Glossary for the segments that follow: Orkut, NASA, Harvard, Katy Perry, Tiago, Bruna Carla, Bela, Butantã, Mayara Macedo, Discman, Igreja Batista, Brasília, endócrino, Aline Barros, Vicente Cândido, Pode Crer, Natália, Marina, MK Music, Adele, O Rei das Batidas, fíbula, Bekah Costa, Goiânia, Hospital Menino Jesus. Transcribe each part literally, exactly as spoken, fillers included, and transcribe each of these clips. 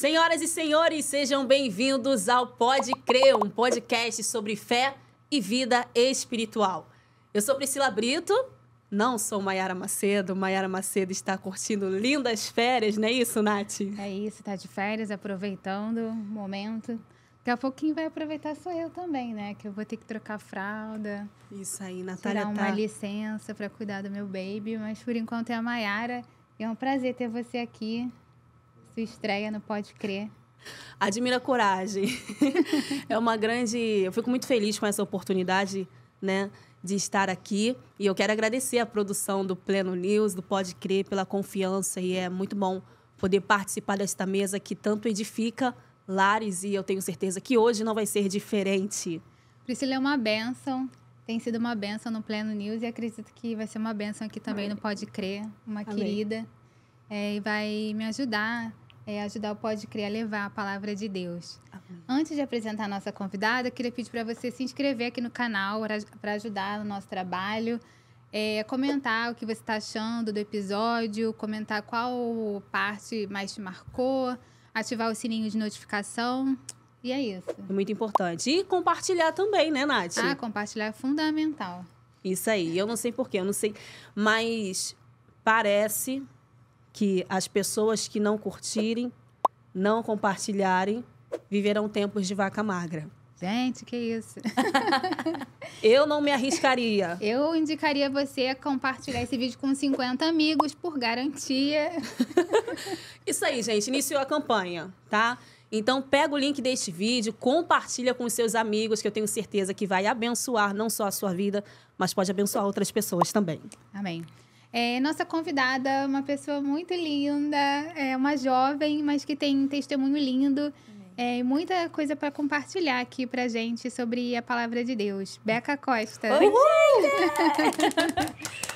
Senhoras e senhores, sejam bem-vindos ao Pode Crer, um podcast sobre fé e vida espiritual. Eu sou Priscila Brito, não sou Mayara Macedo. Mayara Macedo está curtindo lindas férias, não é isso, Nath? É isso, tá de férias, aproveitando o momento. Daqui a pouquinho vai aproveitar sou eu também, né? Que eu vou ter que trocar a fralda. Isso aí, Natália. Tirar uma tá... licença para cuidar do meu baby, mas por enquanto é a Mayara. E é um prazer ter você aqui. Sua estreia no Pode Crer. Admira a coragem. É uma grande... Eu fico muito feliz com essa oportunidade, né, de estar aqui. E eu quero agradecer a produção do Pleno News, do Pode Crer, pela confiança. E é muito bom poder participar desta mesa que tanto edifica lares. E eu tenho certeza que hoje não vai ser diferente. Priscila, é uma bênção. Tem sido uma bênção no Pleno News. E acredito que vai ser uma bênção aqui também. Amém. No Pode Crer. Uma Amém. Querida. É, e vai me ajudar... É ajudar o Pode Crer a levar a palavra de Deus. Amém. Antes de apresentar a nossa convidada, eu queria pedir para você se inscrever aqui no canal para ajudar no nosso trabalho, é, comentar o que você está achando do episódio, comentar qual parte mais te marcou, ativar o sininho de notificação. E é isso. É muito importante. E compartilhar também, né, Nath? Ah, compartilhar é fundamental. Isso aí. Eu não sei porquê, eu não sei. Mas parece... que as pessoas que não curtirem, não compartilharem, viverão tempos de vaca magra. Gente, que isso? Eu não me arriscaria. Eu indicaria você a compartilhar esse vídeo com cinquenta amigos, por garantia. Isso aí, gente. Iniciou a campanha, tá? Então, pega o link deste vídeo, compartilha com os seus amigos, que eu tenho certeza que vai abençoar não só a sua vida, mas pode abençoar outras pessoas também. Amém. É, nossa convidada, uma pessoa muito linda, é uma jovem, mas que tem um testemunho lindo e é, muita coisa para compartilhar aqui pra gente sobre a palavra de Deus. Bekah Costa. Oi,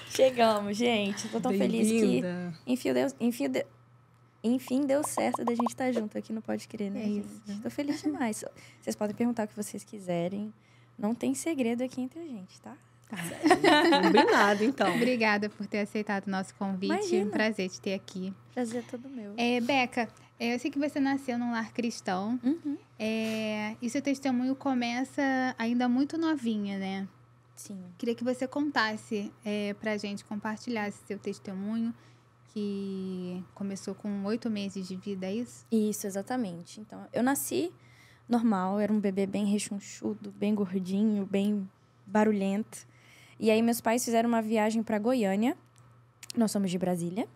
chegamos, gente. Tô tão feliz que enfim deu, enfim, deu, enfim deu certo da gente estar junto aqui no Pode Crer, né, é isso. Gente? Tô feliz demais. Vocês podem perguntar o que vocês quiserem. Não tem segredo aqui entre a gente, tá? Combinado, então. Obrigada por ter aceitado o nosso convite. Imagina. Um prazer te ter aqui. Prazer é todo meu. É, Bekah, eu sei que você nasceu num lar cristão. Uhum. É, e seu testemunho começa ainda muito novinha, né? Sim. Queria que você contasse é, pra gente, compartilhasse seu testemunho, que começou com oito meses de vida, é isso? Isso, exatamente. Então, eu nasci normal, era um bebê bem rechonchudo, bem gordinho, bem barulhento. E aí, meus pais fizeram uma viagem para Goiânia. Nós somos de Brasília.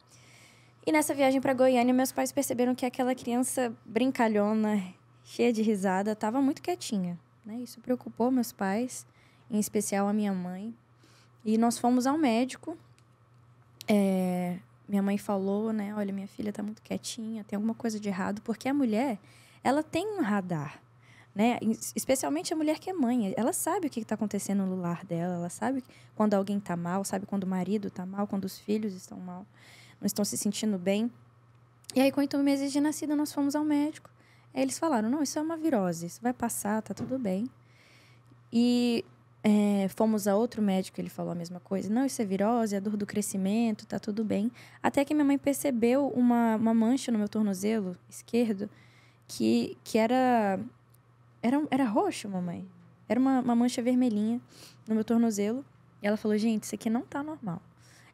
E nessa viagem para Goiânia, meus pais perceberam que aquela criança brincalhona, cheia de risada, estava muito quietinha, né? Isso preocupou meus pais, em especial a minha mãe. E nós fomos ao médico. É... Minha mãe falou, né? Olha, minha filha está muito quietinha, tem alguma coisa de errado. Porque a mulher, ela tem um radar. Né? Especialmente a mulher que é mãe. Ela sabe o que está acontecendo no lar dela. Ela sabe quando alguém está mal. Sabe quando o marido está mal. Quando os filhos estão mal. Não estão se sentindo bem. E aí, com oito meses de nascida, nós fomos ao médico. Aí eles falaram, não, isso é uma virose. Isso vai passar, tá tudo bem. E é, fomos a outro médico. Ele falou a mesma coisa. Não, isso é virose, é dor do crescimento, tá tudo bem. Até que minha mãe percebeu uma, uma mancha no meu tornozelo esquerdo. Que, que era... Era, era roxo, mamãe. Era uma, uma mancha vermelhinha no meu tornozelo. E ela falou, gente, isso aqui não tá normal.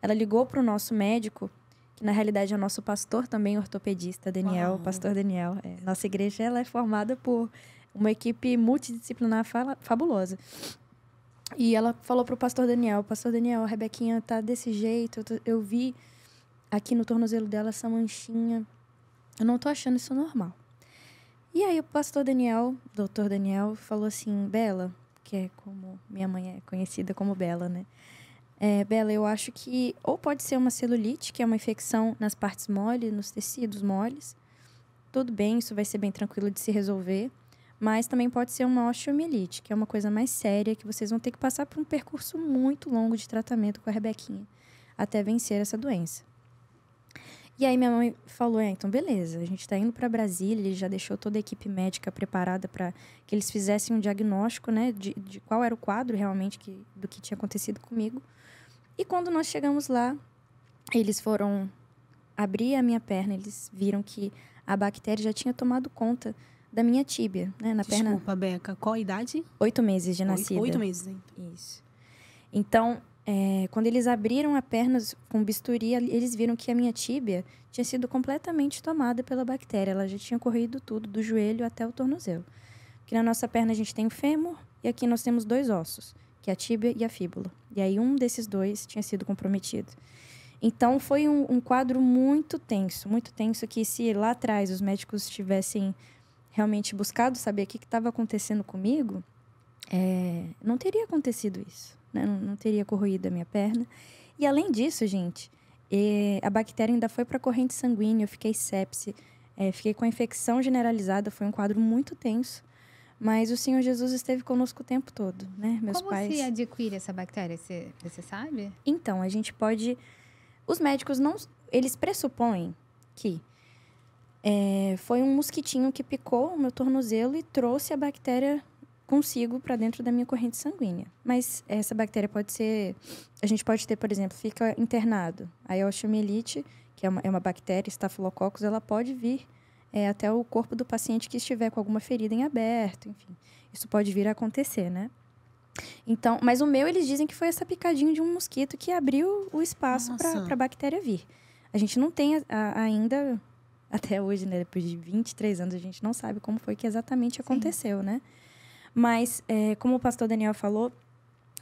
Ela ligou pro nosso médico, que na realidade é o nosso pastor também, ortopedista, Daniel. Uau. Pastor Daniel. É. Nossa igreja, ela é formada por uma equipe multidisciplinar fa- fabulosa. E ela falou pro pastor Daniel, pastor Daniel, a Rebequinha tá desse jeito. Eu, tô, eu vi aqui no tornozelo dela essa manchinha. Eu não tô achando isso normal. E aí o pastor Daniel, doutor Daniel, falou assim, Bela, que é como minha mãe é conhecida como Bela, né? É, Bela, eu acho que ou pode ser uma celulite, que é uma infecção nas partes moles, nos tecidos moles. Tudo bem, isso vai ser bem tranquilo de se resolver. Mas também pode ser uma osteomielite, que é uma coisa mais séria, que vocês vão ter que passar por um percurso muito longo de tratamento com a Rebequinha, até vencer essa doença. E aí minha mãe falou, é, então beleza, a gente está indo para Brasília, ele já deixou toda a equipe médica preparada para que eles fizessem um diagnóstico, né, de, de qual era o quadro realmente que, do que tinha acontecido comigo. E quando nós chegamos lá, eles foram abri a minha perna, eles viram que a bactéria já tinha tomado conta da minha tíbia, né? Na Desculpa, perna. Desculpa, Beca. Qual a idade? Oito meses de nascida. Oito meses, então. Isso. Então, é, quando eles abriram a perna com bisturi, eles viram que a minha tíbia tinha sido completamente tomada pela bactéria. Ela já tinha corrido tudo, do joelho até o tornozelo. Porque na nossa perna a gente tem o fêmur e aqui nós temos dois ossos, que é a tíbia e a fíbula. E aí um desses dois tinha sido comprometido. Então, foi um, um quadro muito tenso, muito tenso, que se lá atrás os médicos tivessem realmente buscado saber o que estava acontecendo comigo, é, não teria acontecido isso, né? Não, não teria corroído a minha perna. E, além disso, gente, é, a bactéria ainda foi para a corrente sanguínea, eu fiquei sepse, é, fiquei com a infecção generalizada, foi um quadro muito tenso. Mas o Senhor Jesus esteve conosco o tempo todo, né? Meus Como pais... Como se adquire essa bactéria? Você, você sabe? Então, a gente pode... Os médicos, não, eles pressupõem que... É, foi um mosquitinho que picou o meu tornozelo e trouxe a bactéria consigo para dentro da minha corrente sanguínea. Mas essa bactéria pode ser... A gente pode ter, por exemplo, fica internado. A osteomielite, que é uma, é uma bactéria, estafilococcus, ela pode vir é, até o corpo do paciente que estiver com alguma ferida em aberto, enfim. Isso pode vir a acontecer, né? Então, mas o meu, eles dizem que foi essa picadinha de um mosquito que abriu o espaço para a bactéria vir. A gente não tem a, a, ainda... Até hoje, né? Depois de vinte e três anos, a gente não sabe como foi que exatamente aconteceu, Sim. né? Mas, é, como o pastor Daniel falou,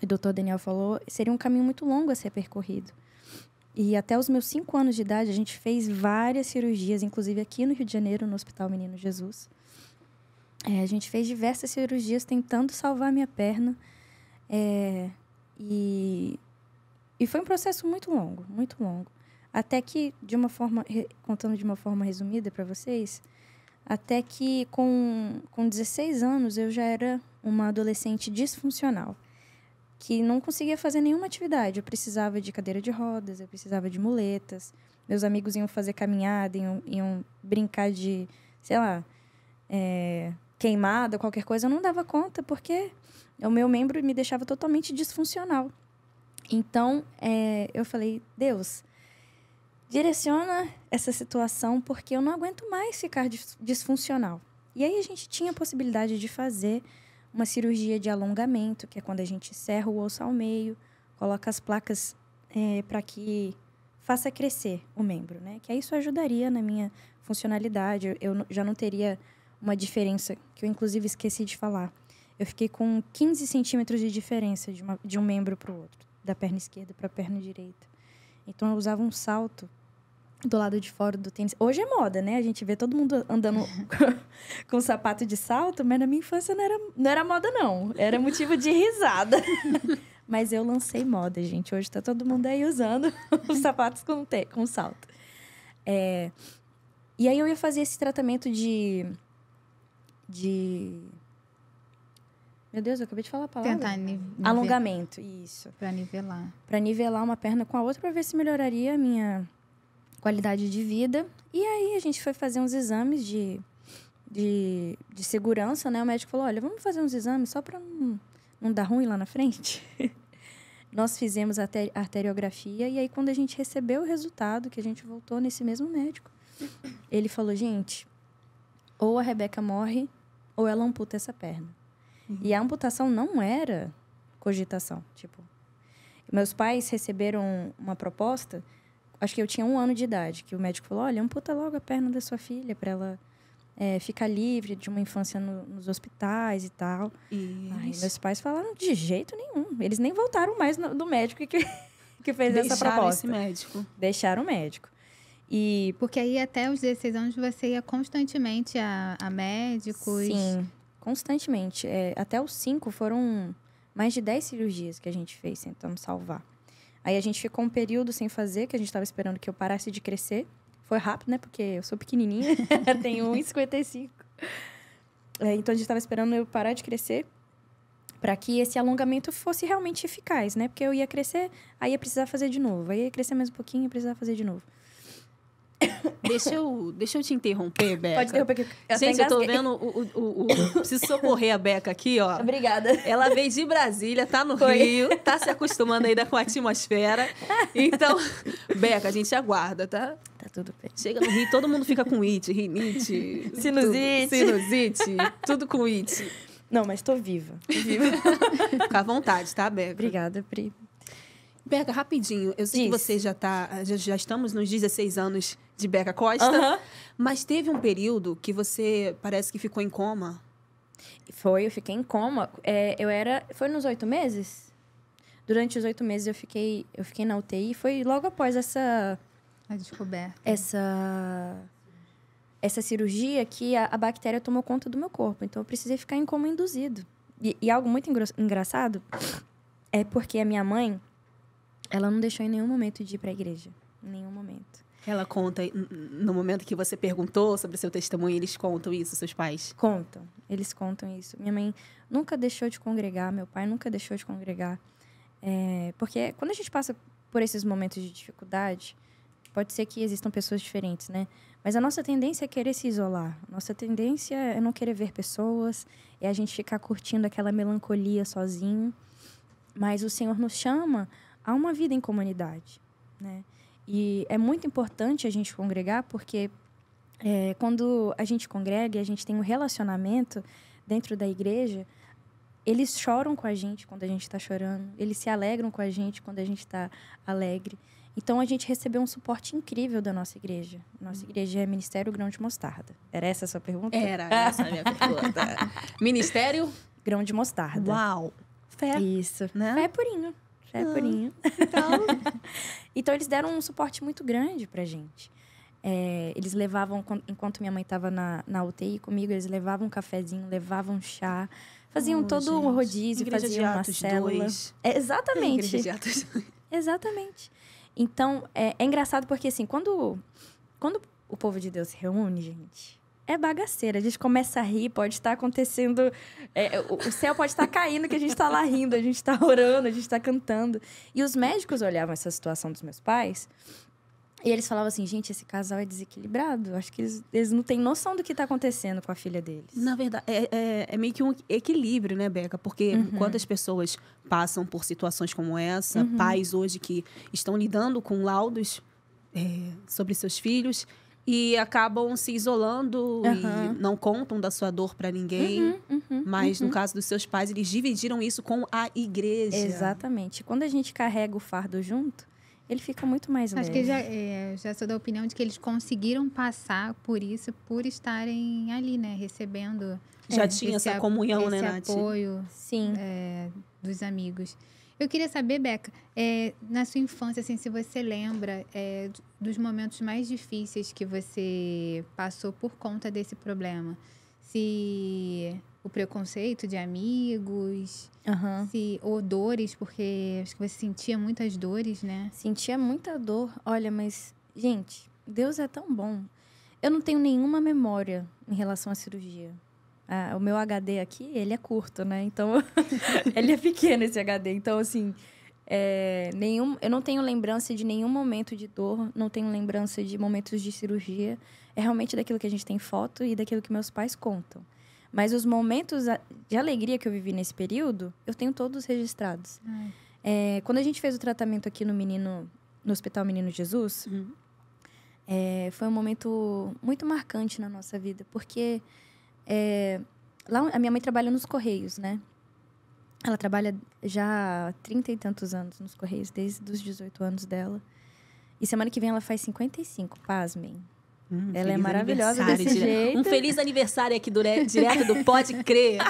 o doutor Daniel falou, seria um caminho muito longo a ser percorrido. E até os meus cinco anos de idade, a gente fez várias cirurgias, inclusive aqui no Rio de Janeiro, no Hospital Menino Jesus. É, a gente fez diversas cirurgias tentando salvar a minha perna. É, e, e foi um processo muito longo, muito longo. Até que, de uma forma, contando de uma forma resumida para vocês, até que com, com dezesseis anos eu já era uma adolescente disfuncional, que não conseguia fazer nenhuma atividade. Eu precisava de cadeira de rodas, eu precisava de muletas, meus amigos iam fazer caminhada, iam, iam brincar de, sei lá, é, queimada, qualquer coisa. Eu não dava conta porque o meu membro me deixava totalmente disfuncional. Então, é, eu falei, Deus... direciona essa situação porque eu não aguento mais ficar disfuncional. E aí a gente tinha a possibilidade de fazer uma cirurgia de alongamento, que é quando a gente serra o osso ao meio, coloca as placas é, para que faça crescer o membro, né? Que aí isso ajudaria na minha funcionalidade. Eu já não teria uma diferença, que eu inclusive esqueci de falar. Eu fiquei com quinze centímetros de diferença de, uma, de um membro para o outro, da perna esquerda para a perna direita. Então eu usava um salto do lado de fora do tênis. Hoje é moda, né? A gente vê todo mundo andando com sapato de salto, mas na minha infância não era, não era moda, não. Era motivo de risada. Mas eu lancei moda, gente. Hoje tá todo mundo aí usando os sapatos com, te, com salto. É, e aí eu ia fazer esse tratamento de... de... Meu Deus, eu acabei de falar a palavra. Tentar nivelar. Alongamento, isso. Para nivelar. Para nivelar uma perna com a outra, para ver se melhoraria a minha qualidade de vida. E aí, a gente foi fazer uns exames de, de, de segurança, né? O médico falou, olha, vamos fazer uns exames só para não, não dar ruim lá na frente. Nós fizemos a arteriografia. E aí, quando a gente recebeu o resultado, que a gente voltou nesse mesmo médico, ele falou, gente, ou a Rebeca morre, ou ela amputa essa perna. E a amputação não era cogitação, tipo... Meus pais receberam uma proposta, acho que eu tinha um ano de idade, que o médico falou, olha, amputa logo a perna da sua filha para ela é, ficar livre de uma infância no, nos hospitais e tal. E meus pais falaram, de jeito nenhum. Eles nem voltaram mais no, do médico que, que fez Deixaram essa proposta. Deixaram esse médico. Deixaram o médico. E... Porque aí até os dezesseis anos você ia constantemente a, a médicos... Sim. Constantemente. É, até os cinco foram mais de dez cirurgias que a gente fez tentando salvar. Aí a gente ficou um período sem fazer, que a gente estava esperando que eu parasse de crescer. Foi rápido, né? Porque eu sou pequenininha, tenho um metro e cinquenta e cinco. É, então a gente estava esperando eu parar de crescer para que esse alongamento fosse realmente eficaz, né? Porque eu ia crescer, aí ia precisar fazer de novo. Aí ia crescer mais um pouquinho e precisar fazer de novo. Deixa eu, deixa eu te interromper, Bekah. Pode interromper. Que eu Gente, eu tô vendo... O, o, o, o, preciso socorrer a Bekah aqui, ó. Obrigada. Ela veio de Brasília, tá no Foi. Rio, tá se acostumando ainda com a atmosfera. Então, Bekah, a gente aguarda, tá? Tá tudo bem. Chega no Rio, todo mundo fica com it, rinite... Sinusite. Tudo, sinusite, tudo com it. Não, mas tô viva. Tô viva. Fica à vontade, tá, Bekah? Obrigada, Pri. Bekah, rapidinho, eu sei Isso. que você já tá... Já, já estamos nos dezesseis anos de Bekah Costa, uhum. mas teve um período que você parece que ficou em coma. Foi, eu fiquei em coma. É, eu era... Foi nos oito meses? Durante os oito meses eu fiquei, eu fiquei na U T I e foi logo após essa... A descoberta. Essa... Essa cirurgia que a, a bactéria tomou conta do meu corpo. Então, eu precisei ficar em coma induzido. E, e algo muito engro, engraçado é porque a minha mãe... Ela não deixou em nenhum momento de ir para a igreja. Em nenhum momento. Ela conta, no momento que você perguntou sobre o seu testemunho, eles contam isso, seus pais? Contam, eles contam isso. Minha mãe nunca deixou de congregar, meu pai nunca deixou de congregar. É, porque quando a gente passa por esses momentos de dificuldade, pode ser que existam pessoas diferentes, né? Mas a nossa tendência é querer se isolar. Nossa tendência é não querer ver pessoas, é a gente ficar curtindo aquela melancolia sozinho. Mas o Senhor nos chama... Há uma vida em comunidade, né? E é muito importante a gente congregar, porque é, quando a gente congrega e a gente tem um relacionamento dentro da igreja, eles choram com a gente quando a gente está chorando, eles se alegram com a gente quando a gente está alegre. Então, a gente recebeu um suporte incrível da nossa igreja. Nossa igreja é Ministério Grão de Mostarda. Era essa a sua pergunta? Era essa a minha pergunta. Ministério? Grão de Mostarda. Uau! Fé. Isso. Né? Fé purinho. É purinho. Então... então, eles deram um suporte muito grande pra gente. É, eles levavam, enquanto minha mãe estava na, na U T I comigo, eles levavam um cafezinho, levavam chá, faziam oh, todo gente. um rodízio, Igreja faziam de uma célula. Dois. É, exatamente. Igreja de Atos. Exatamente. Então, é, é engraçado porque, assim, quando, quando o povo de Deus se reúne, gente... É bagaceira, a gente começa a rir, pode estar acontecendo... É, o, o céu pode estar caindo, que a gente está lá rindo, a gente está orando, a gente está cantando. E os médicos olhavam essa situação dos meus pais e eles falavam assim, gente, esse casal é desequilibrado. Acho que eles, eles não têm noção do que está acontecendo com a filha deles. Na verdade, é, é, é meio que um equilíbrio, né, Bekah? Porque uhum. quantas pessoas passam por situações como essa, uhum. pais hoje que estão lidando com laudos é, sobre seus filhos... E acabam se isolando uhum. e não contam da sua dor para ninguém. Uhum, uhum, mas, uhum. no caso dos seus pais, eles dividiram isso com a igreja. Exatamente. Quando a gente carrega o fardo junto, ele fica muito mais leve. Acho que já, é, já sou da opinião de que eles conseguiram passar por isso, por estarem ali, né? Recebendo... Já é, tinha essa comunhão, né, Nath? Esse apoio Sim. É, dos amigos. Eu queria saber, Bekah, é, na sua infância, assim, se você lembra é, dos momentos mais difíceis que você passou por conta desse problema. Se o preconceito de amigos, uhum. se, ou dores, porque acho que você sentia muitas dores, né? Sentia muita dor. Olha, mas, gente, Deus é tão bom. Eu não tenho nenhuma memória em relação à cirurgia. Ah, o meu H D aqui, ele é curto, né? Então, ele é pequeno, esse H D. Então, assim, é, nenhum, eu não tenho lembrança de nenhum momento de dor, não tenho lembrança de momentos de cirurgia. É realmente daquilo que a gente tem foto e daquilo que meus pais contam. Mas os momentos de alegria que eu vivi nesse período, eu tenho todos registrados. É, quando a gente fez o tratamento aqui no, menino, no Hospital Menino Jesus, uhum. é, foi um momento muito marcante na nossa vida, porque... É, lá a minha mãe trabalha nos Correios, né? Ela trabalha já há trinta e tantos anos nos Correios, desde os dezoito anos dela. E semana que vem ela faz cinquenta e cinco, pasmem. Hum, ela é maravilhosa desse dire... jeito. Um feliz aniversário aqui do, direto do Pode Crer.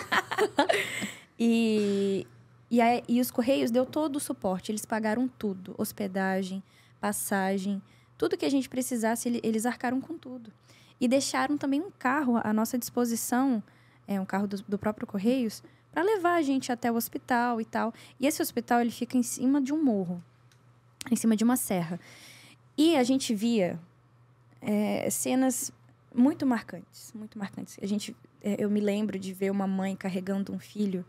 e, e, a, e os Correios deu todo o suporte, eles pagaram tudo. Hospedagem, passagem, tudo que a gente precisasse, eles arcaram com tudo. E deixaram também um carro à nossa disposição, é, um carro do, do próprio Correios, para levar a gente até o hospital e tal. E esse hospital, ele fica em cima de um morro, em cima de uma serra. E a gente via é, cenas muito marcantes, muito marcantes. A gente, é, eu me lembro de ver uma mãe carregando um filho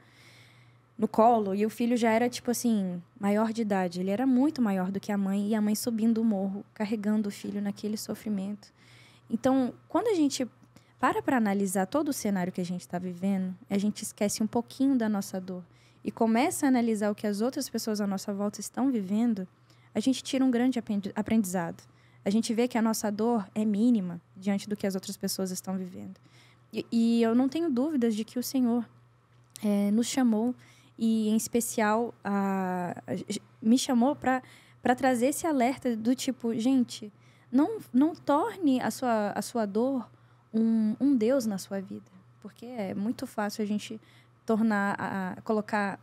no colo. E o filho já era, tipo assim, maior de idade. Ele era muito maior do que a mãe. E a mãe subindo o morro, carregando o filho naquele sofrimento. Então, quando a gente para para analisar todo o cenário que a gente está vivendo, a gente esquece um pouquinho da nossa dor. E começa a analisar o que as outras pessoas à nossa volta estão vivendo, a gente tira um grande aprendizado. A gente vê que a nossa dor é mínima diante do que as outras pessoas estão vivendo. E, e eu não tenho dúvidas de que o Senhor é, nos chamou, e em especial a, a, me chamou para trazer esse alerta do tipo, gente, não, não torne a sua, a sua dor um, um Deus na sua vida. Porque é muito fácil a gente tornar, a, colocar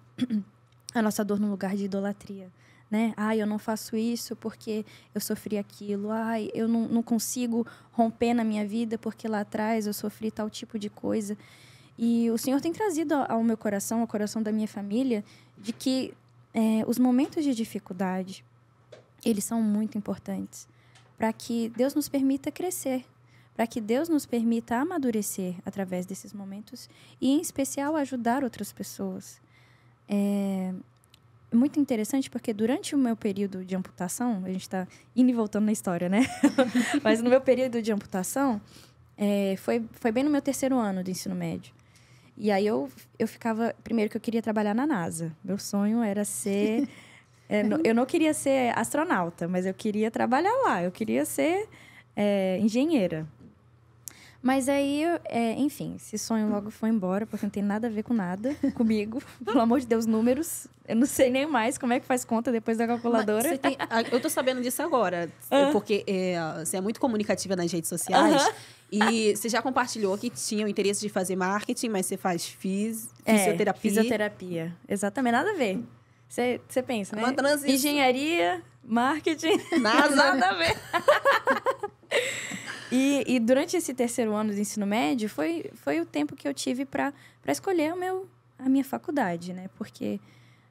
a nossa dor num lugar de idolatria. Né? Ai, eu não faço isso porque eu sofri aquilo. Ai, eu não, não consigo romper na minha vida porque lá atrás eu sofri tal tipo de coisa. E o Senhor tem trazido ao meu coração, ao coração da minha família, de que é, os momentos de dificuldade, eles são muito importantes para que Deus nos permita crescer, para que Deus nos permita amadurecer através desses momentos e, em especial, ajudar outras pessoas. É... muito interessante, porque durante o meu período de amputação, a gente está indo e voltando na história, né? Mas no meu período de amputação, é, foi, foi bem no meu terceiro ano do ensino médio. E aí eu, eu ficava... Primeiro que eu queria trabalhar na NASA. Meu sonho era ser... é, no, eu não queria ser astronauta, mas eu queria trabalhar lá. Eu queria ser é, engenheira. Mas aí, é, enfim, esse sonho logo foi embora, porque não tem nada a ver com nada comigo. Pelo amor de Deus, números. Eu não sei nem mais como é que faz conta depois da calculadora. Mas você tem, eu tô sabendo disso agora, uhum. porque é, você é muito comunicativa nas redes sociais. Uhum. E você já compartilhou que tinha o interesse de fazer marketing, mas você faz fis, fisioterapia. É, fisioterapia, exatamente, nada a ver. Você, você pensa, né? Uma transição. Engenharia, marketing, nada, nada a ver. E, e durante esse terceiro ano do ensino médio, foi, foi o tempo que eu tive para escolher o meu, a minha faculdade, né? Porque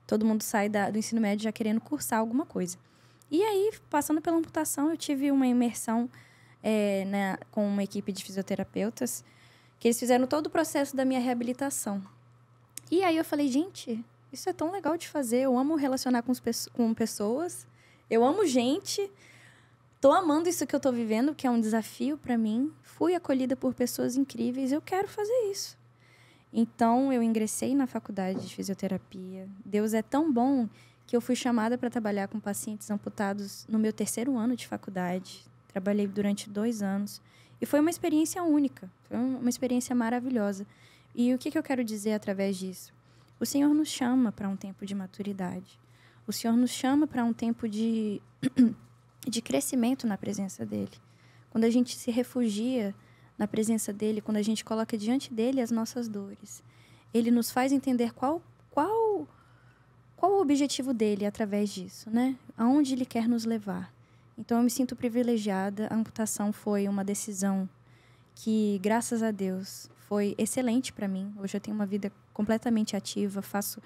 todo mundo sai da, do ensino médio já querendo cursar alguma coisa. E aí, passando pela amputação, eu tive uma imersão é, na, com uma equipe de fisioterapeutas, que eles fizeram todo o processo da minha reabilitação. E aí eu falei, gente, isso é tão legal de fazer, eu amo relacionar com, os, com pessoas, eu amo gente... Tô amando isso que eu tô vivendo, que é um desafio para mim. Fui acolhida por pessoas incríveis, eu quero fazer isso. Então, eu ingressei na faculdade de fisioterapia. Deus é tão bom que eu fui chamada para trabalhar com pacientes amputados no meu terceiro ano de faculdade. Trabalhei durante dois anos. E foi uma experiência única, foi uma experiência maravilhosa. E o que, que eu quero dizer através disso? O Senhor nos chama para um tempo de maturidade. O Senhor nos chama para um tempo de... de crescimento na presença dele. Quando a gente se refugia na presença dele, quando a gente coloca diante dele as nossas dores, ele nos faz entender qual, qual, qual o objetivo dele através disso, né? Aonde ele quer nos levar. Então, eu me sinto privilegiada. A amputação foi uma decisão que, graças a Deus, foi excelente para mim. Hoje eu tenho uma vida completamente ativa, faço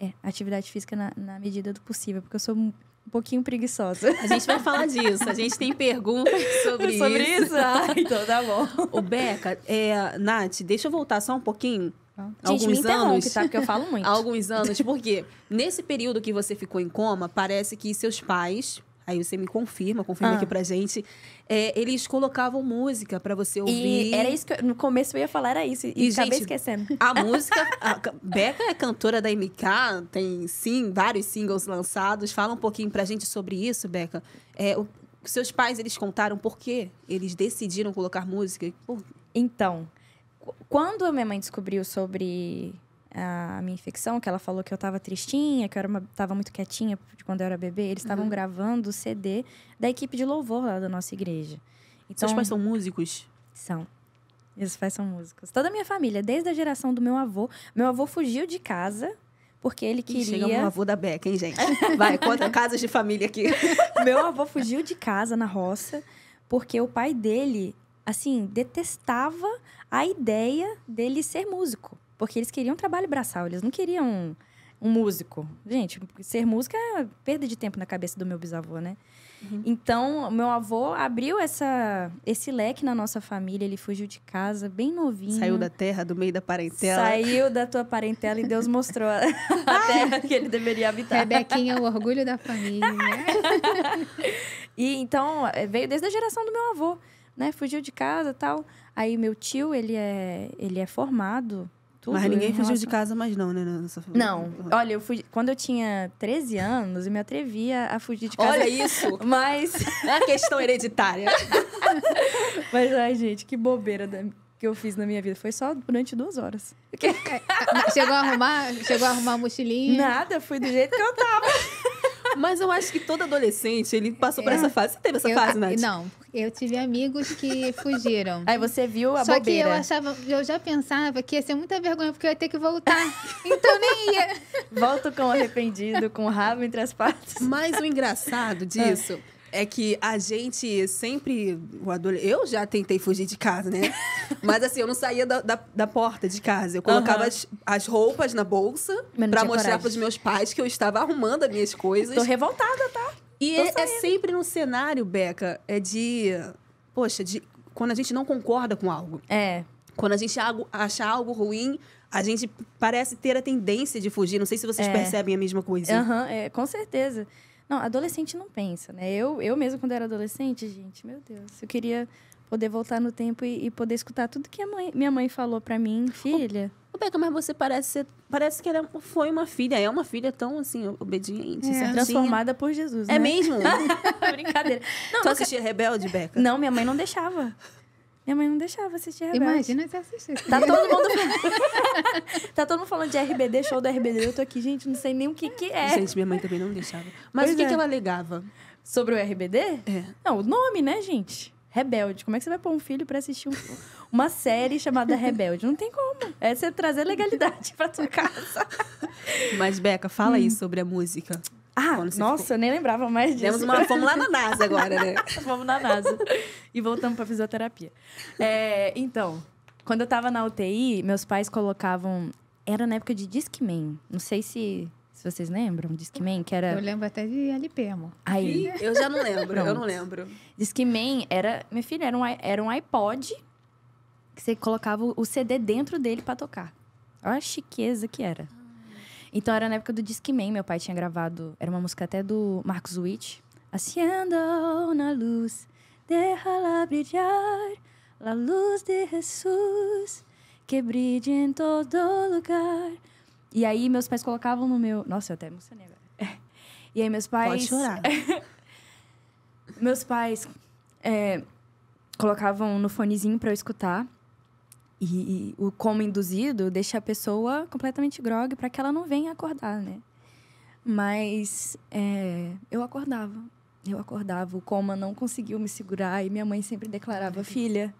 é, atividade física na, na medida do possível, porque eu sou... um pouquinho preguiçosa. A gente vai falar disso. A gente tem perguntas sobre, sobre isso. isso? Ah, então tá bom. O Bekah, é, Nath, deixa eu voltar só um pouquinho. Ah. Alguns gente, me anos, tá? Porque eu falo muito. Alguns anos, porque nesse período que você ficou em coma, parece que seus pais... Aí você me confirma, confirma ah. aqui pra gente. É, eles colocavam música pra você ouvir. E era isso que eu, no começo eu ia falar, era isso. E, e acabei gente, esquecendo. A música... A Bekah é cantora da M K, tem sim, vários singles lançados. Fala um pouquinho pra gente sobre isso, Bekah. É, o, seus pais, eles contaram por quê? Eles decidiram colocar música? Por... Então, quando a minha mãe descobriu sobre a minha infecção, que ela falou que eu tava tristinha, que eu era uma, tava muito quietinha de quando eu era bebê, eles estavam uhum. gravando o C D da equipe de louvor lá da nossa igreja. Então, seus pais são músicos? São. Meus pais são músicos. Toda a minha família, desde a geração do meu avô. Meu avô fugiu de casa porque ele queria... Chega o avô da Bekah, hein, gente? Vai, conta casos de família aqui. Meu avô fugiu de casa na roça porque o pai dele, assim, detestava a ideia dele ser músico. Porque eles queriam trabalho braçal, eles não queriam um, um músico. Gente, ser músico é perda de tempo na cabeça do meu bisavô, né? Uhum. Então, meu avô abriu essa, esse leque na nossa família. Ele fugiu de casa, bem novinho. Saiu da terra, do meio da parentela. Saiu da tua parentela e Deus mostrou a, a terra que ele deveria habitar. Rebequinha, o orgulho da família. E então, veio desde a geração do meu avô, né? Fugiu de casa e tal. Aí, meu tio, ele é, ele é formado... Tudo, mas ninguém fugiu de casa, mas não, né? Nessa... Não. Olha, eu fugi... quando eu tinha treze anos, eu me atrevia a fugir de casa. Olha isso! Mas... É a questão hereditária. Mas, ai, gente, que bobeira da... que eu fiz na minha vida. Foi só durante duas horas. Chegou a arrumar? Chegou a arrumar a mochilinha? Nada, fui do jeito que eu tava. Mas eu acho que todo adolescente, ele passou por é. essa fase. Você teve essa eu, fase, Nath? Não, eu tive amigos que fugiram. Aí você viu a Só bobeira. Só que eu achava, eu já pensava que ia ser muita vergonha, porque eu ia ter que voltar. Então nem ia. Volto com o arrependido, com o rabo entre as patas. Mas o engraçado disso... É. É que a gente sempre... Eu já tentei fugir de casa, né? Mas assim, eu não saía da, da, da porta de casa. Eu colocava uhum. as, as roupas na bolsa pra mostrar pros meus pais que eu estava arrumando as minhas coisas. Tô revoltada, tá? E é, é sempre num cenário, Bekah, é de... Poxa, de quando a gente não concorda com algo. É. Quando a gente acha algo ruim... A gente parece ter a tendência de fugir. Não sei se vocês é. percebem a mesma coisa. Aham, uhum, é, com certeza. Não, adolescente não pensa, né? Eu, eu mesma, quando era adolescente, gente, meu Deus, eu queria poder voltar no tempo e, e poder escutar tudo que a mãe, minha mãe falou pra mim, filha. Ô, Bekah, mas você parece ser, parece que ela foi uma filha, é uma filha tão, assim, obediente, é, transformada por Jesus, né? É mesmo? Brincadeira. Não, tu assistia Rebelde, Bekah? Não, minha mãe não deixava. Minha mãe não deixava assistir Rebelde. Imagina se assistisse. Tá todo mundo tá todo mundo falando de R B D, show do R B D. Eu tô aqui, gente, não sei nem o que que é. Gente, minha mãe também não deixava. Mas pois o que, é. que ela alegava? Sobre o R B D? É. Não, o nome, né, gente? Rebelde. Como é que você vai pôr um filho pra assistir um, uma série chamada Rebelde? Não tem como. É você trazer legalidade pra tua casa. Mas, Bekah, fala hum. aí sobre a música. Ah, nossa, ficou... eu nem lembrava mais disso. Temos uma... Fomos lá na NASA agora, né? Fomos na NASA. E voltamos pra fisioterapia. É, então, quando eu tava na U T I, meus pais colocavam... Era na época de Discman. Não sei se, se vocês lembram. Discman, que era... Eu lembro até de L P, amor. Aí. Eu já não lembro, eu não lembro. Discman era... Minha filha, era um, era um iPod que você colocava o C D dentro dele pra tocar. Olha a chiqueza que era. Então, era na época do Discman. Meu pai tinha gravado... Era uma música até do Marcos Witt. Acendo na luz, déjala brilhar, la luz de Jesus, que brilhe em todo lugar. E aí, meus pais colocavam no meu... Nossa, eu até emocionei agora. E aí, meus pais... Pode chorar. Meus pais é, colocavam no fonezinho pra eu escutar. E, e o como induzido deixa a pessoa completamente grogue para que ela não venha acordar, né? Mas é, eu acordava, eu acordava. O coma não conseguiu me segurar e minha mãe sempre declarava: filha,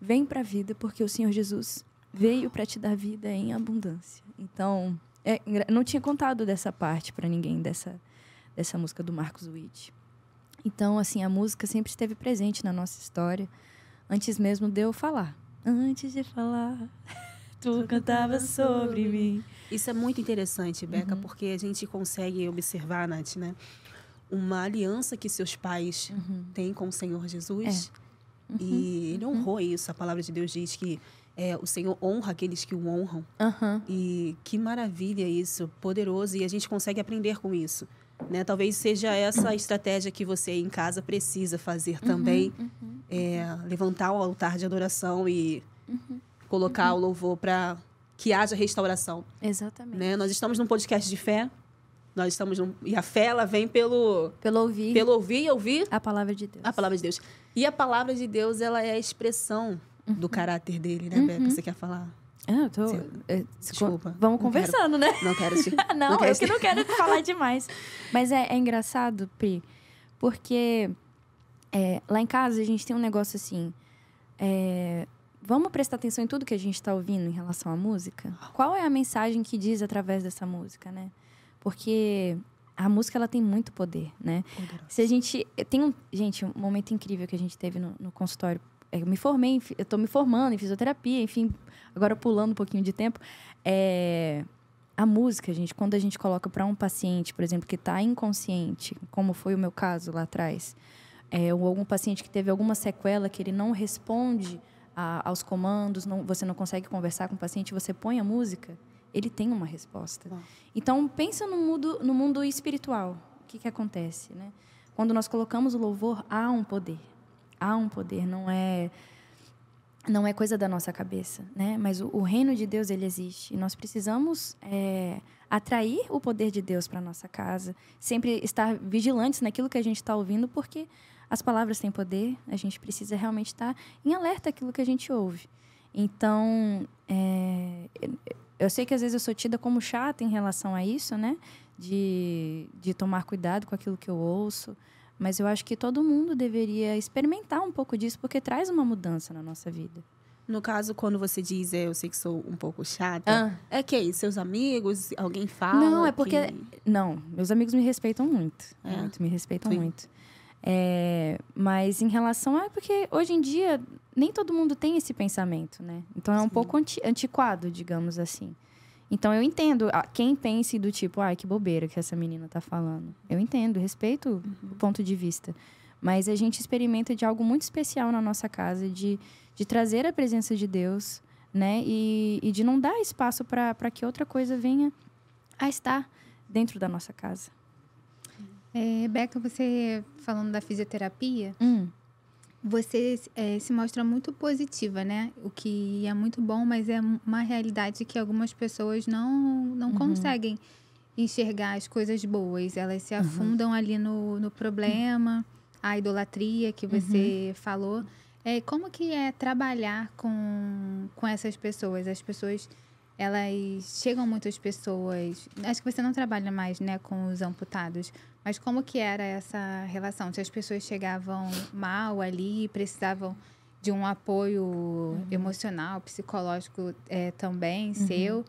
vem para a vida porque o Senhor Jesus veio para te dar vida em abundância. Então, é, não tinha contado dessa parte para ninguém, dessa, dessa música do Marcos Witt. Então, assim, a música sempre esteve presente na nossa história, antes mesmo de eu falar. Antes de falar, tu cantava sobre mim. Isso é muito interessante, Bekah, uhum. porque a gente consegue observar, Nath, né? Uma aliança que seus pais uhum. têm com o Senhor Jesus. É. Uhum. E ele honrou uhum. isso. A palavra de Deus diz que é, o Senhor honra aqueles que o honram. Uhum. E que maravilha isso, poderoso. E a gente consegue aprender com isso. Né? Talvez seja essa a estratégia que você em casa precisa fazer também, uhum, uhum. É, levantar o altar de adoração e uhum, colocar uhum. o louvor para que haja restauração. Exatamente. Né? Nós estamos num podcast de fé, nós estamos num... e a fé ela vem pelo pelo ouvir, pelo ouvir e ouvir a palavra de Deus. A palavra de Deus. E a palavra de Deus ela é a expressão uhum. do caráter dele, né, uhum. Bekah? Você quer falar? Ah, eu tô... Desculpa. Vamos conversando, não quero, né? Não quero te... não, não quero eu te... que não quero te falar demais. Mas é, é engraçado, Pri, porque é, lá em casa a gente tem um negócio assim... É, vamos prestar atenção em tudo que a gente está ouvindo em relação à música? Qual é a mensagem que diz através dessa música, né? Porque a música, ela tem muito poder, né? Poderoso. Se a gente... Tem um... Gente, um momento incrível que a gente teve no, no consultório... Eu me formei, eu tô me formando em fisioterapia, enfim, agora pulando um pouquinho de tempo. É, a música, gente, quando a gente coloca para um paciente, por exemplo, que está inconsciente, como foi o meu caso lá atrás, é, ou algum paciente que teve alguma sequela que ele não responde a, aos comandos, não, você não consegue conversar com o paciente, você põe a música, ele tem uma resposta. Bom. Então, pensa no mundo, no mundo espiritual. O que, que acontece, né? Quando nós colocamos o louvor, há um poder. Há um poder, não é... Não é coisa da nossa cabeça, né? Mas o, o reino de Deus, ele existe. E nós precisamos é, atrair o poder de Deus para a nossa casa. Sempre estar vigilantes naquilo que a gente está ouvindo, porque as palavras têm poder. A gente precisa realmente estar em alerta àquilo que a gente ouve. Então, é, eu sei que às vezes eu sou tida como chata em relação a isso, né? De, de tomar cuidado com aquilo que eu ouço. Mas eu acho que todo mundo deveria experimentar um pouco disso, porque traz uma mudança na nossa vida. No caso, quando você diz, é, eu sei que sou um pouco chata, ah. é que seus amigos, alguém fala? Não, é porque... Que... Não, meus amigos me respeitam muito, é. muito me respeitam Sim. muito. É, mas em relação a... Porque hoje em dia, nem todo mundo tem esse pensamento, né? Então é um Sim. pouco anti, antiquado, digamos assim. Então, eu entendo quem pense do tipo, ai, ah, que bobeira que essa menina tá falando. Eu entendo, respeito uhum. o ponto de vista. Mas a gente experimenta de algo muito especial na nossa casa, de, de trazer a presença de Deus, né? E, e de não dar espaço para que outra coisa venha a estar dentro da nossa casa. É, Rebeca, você falando da fisioterapia, hum. você é, se mostra muito positiva, né? O que é muito bom, mas é uma realidade que algumas pessoas não, não uhum. conseguem enxergar as coisas boas. Elas se afundam uhum. ali no, no problema, a idolatria que você uhum. falou. É, como que é trabalhar com, com essas pessoas? As pessoas, elas... Chegam muitas pessoas... Acho que você não trabalha mais, né, com os amputados... Mas como que era essa relação? Se as pessoas chegavam mal ali, precisavam de um apoio uhum. emocional, psicológico é, também, uhum. seu.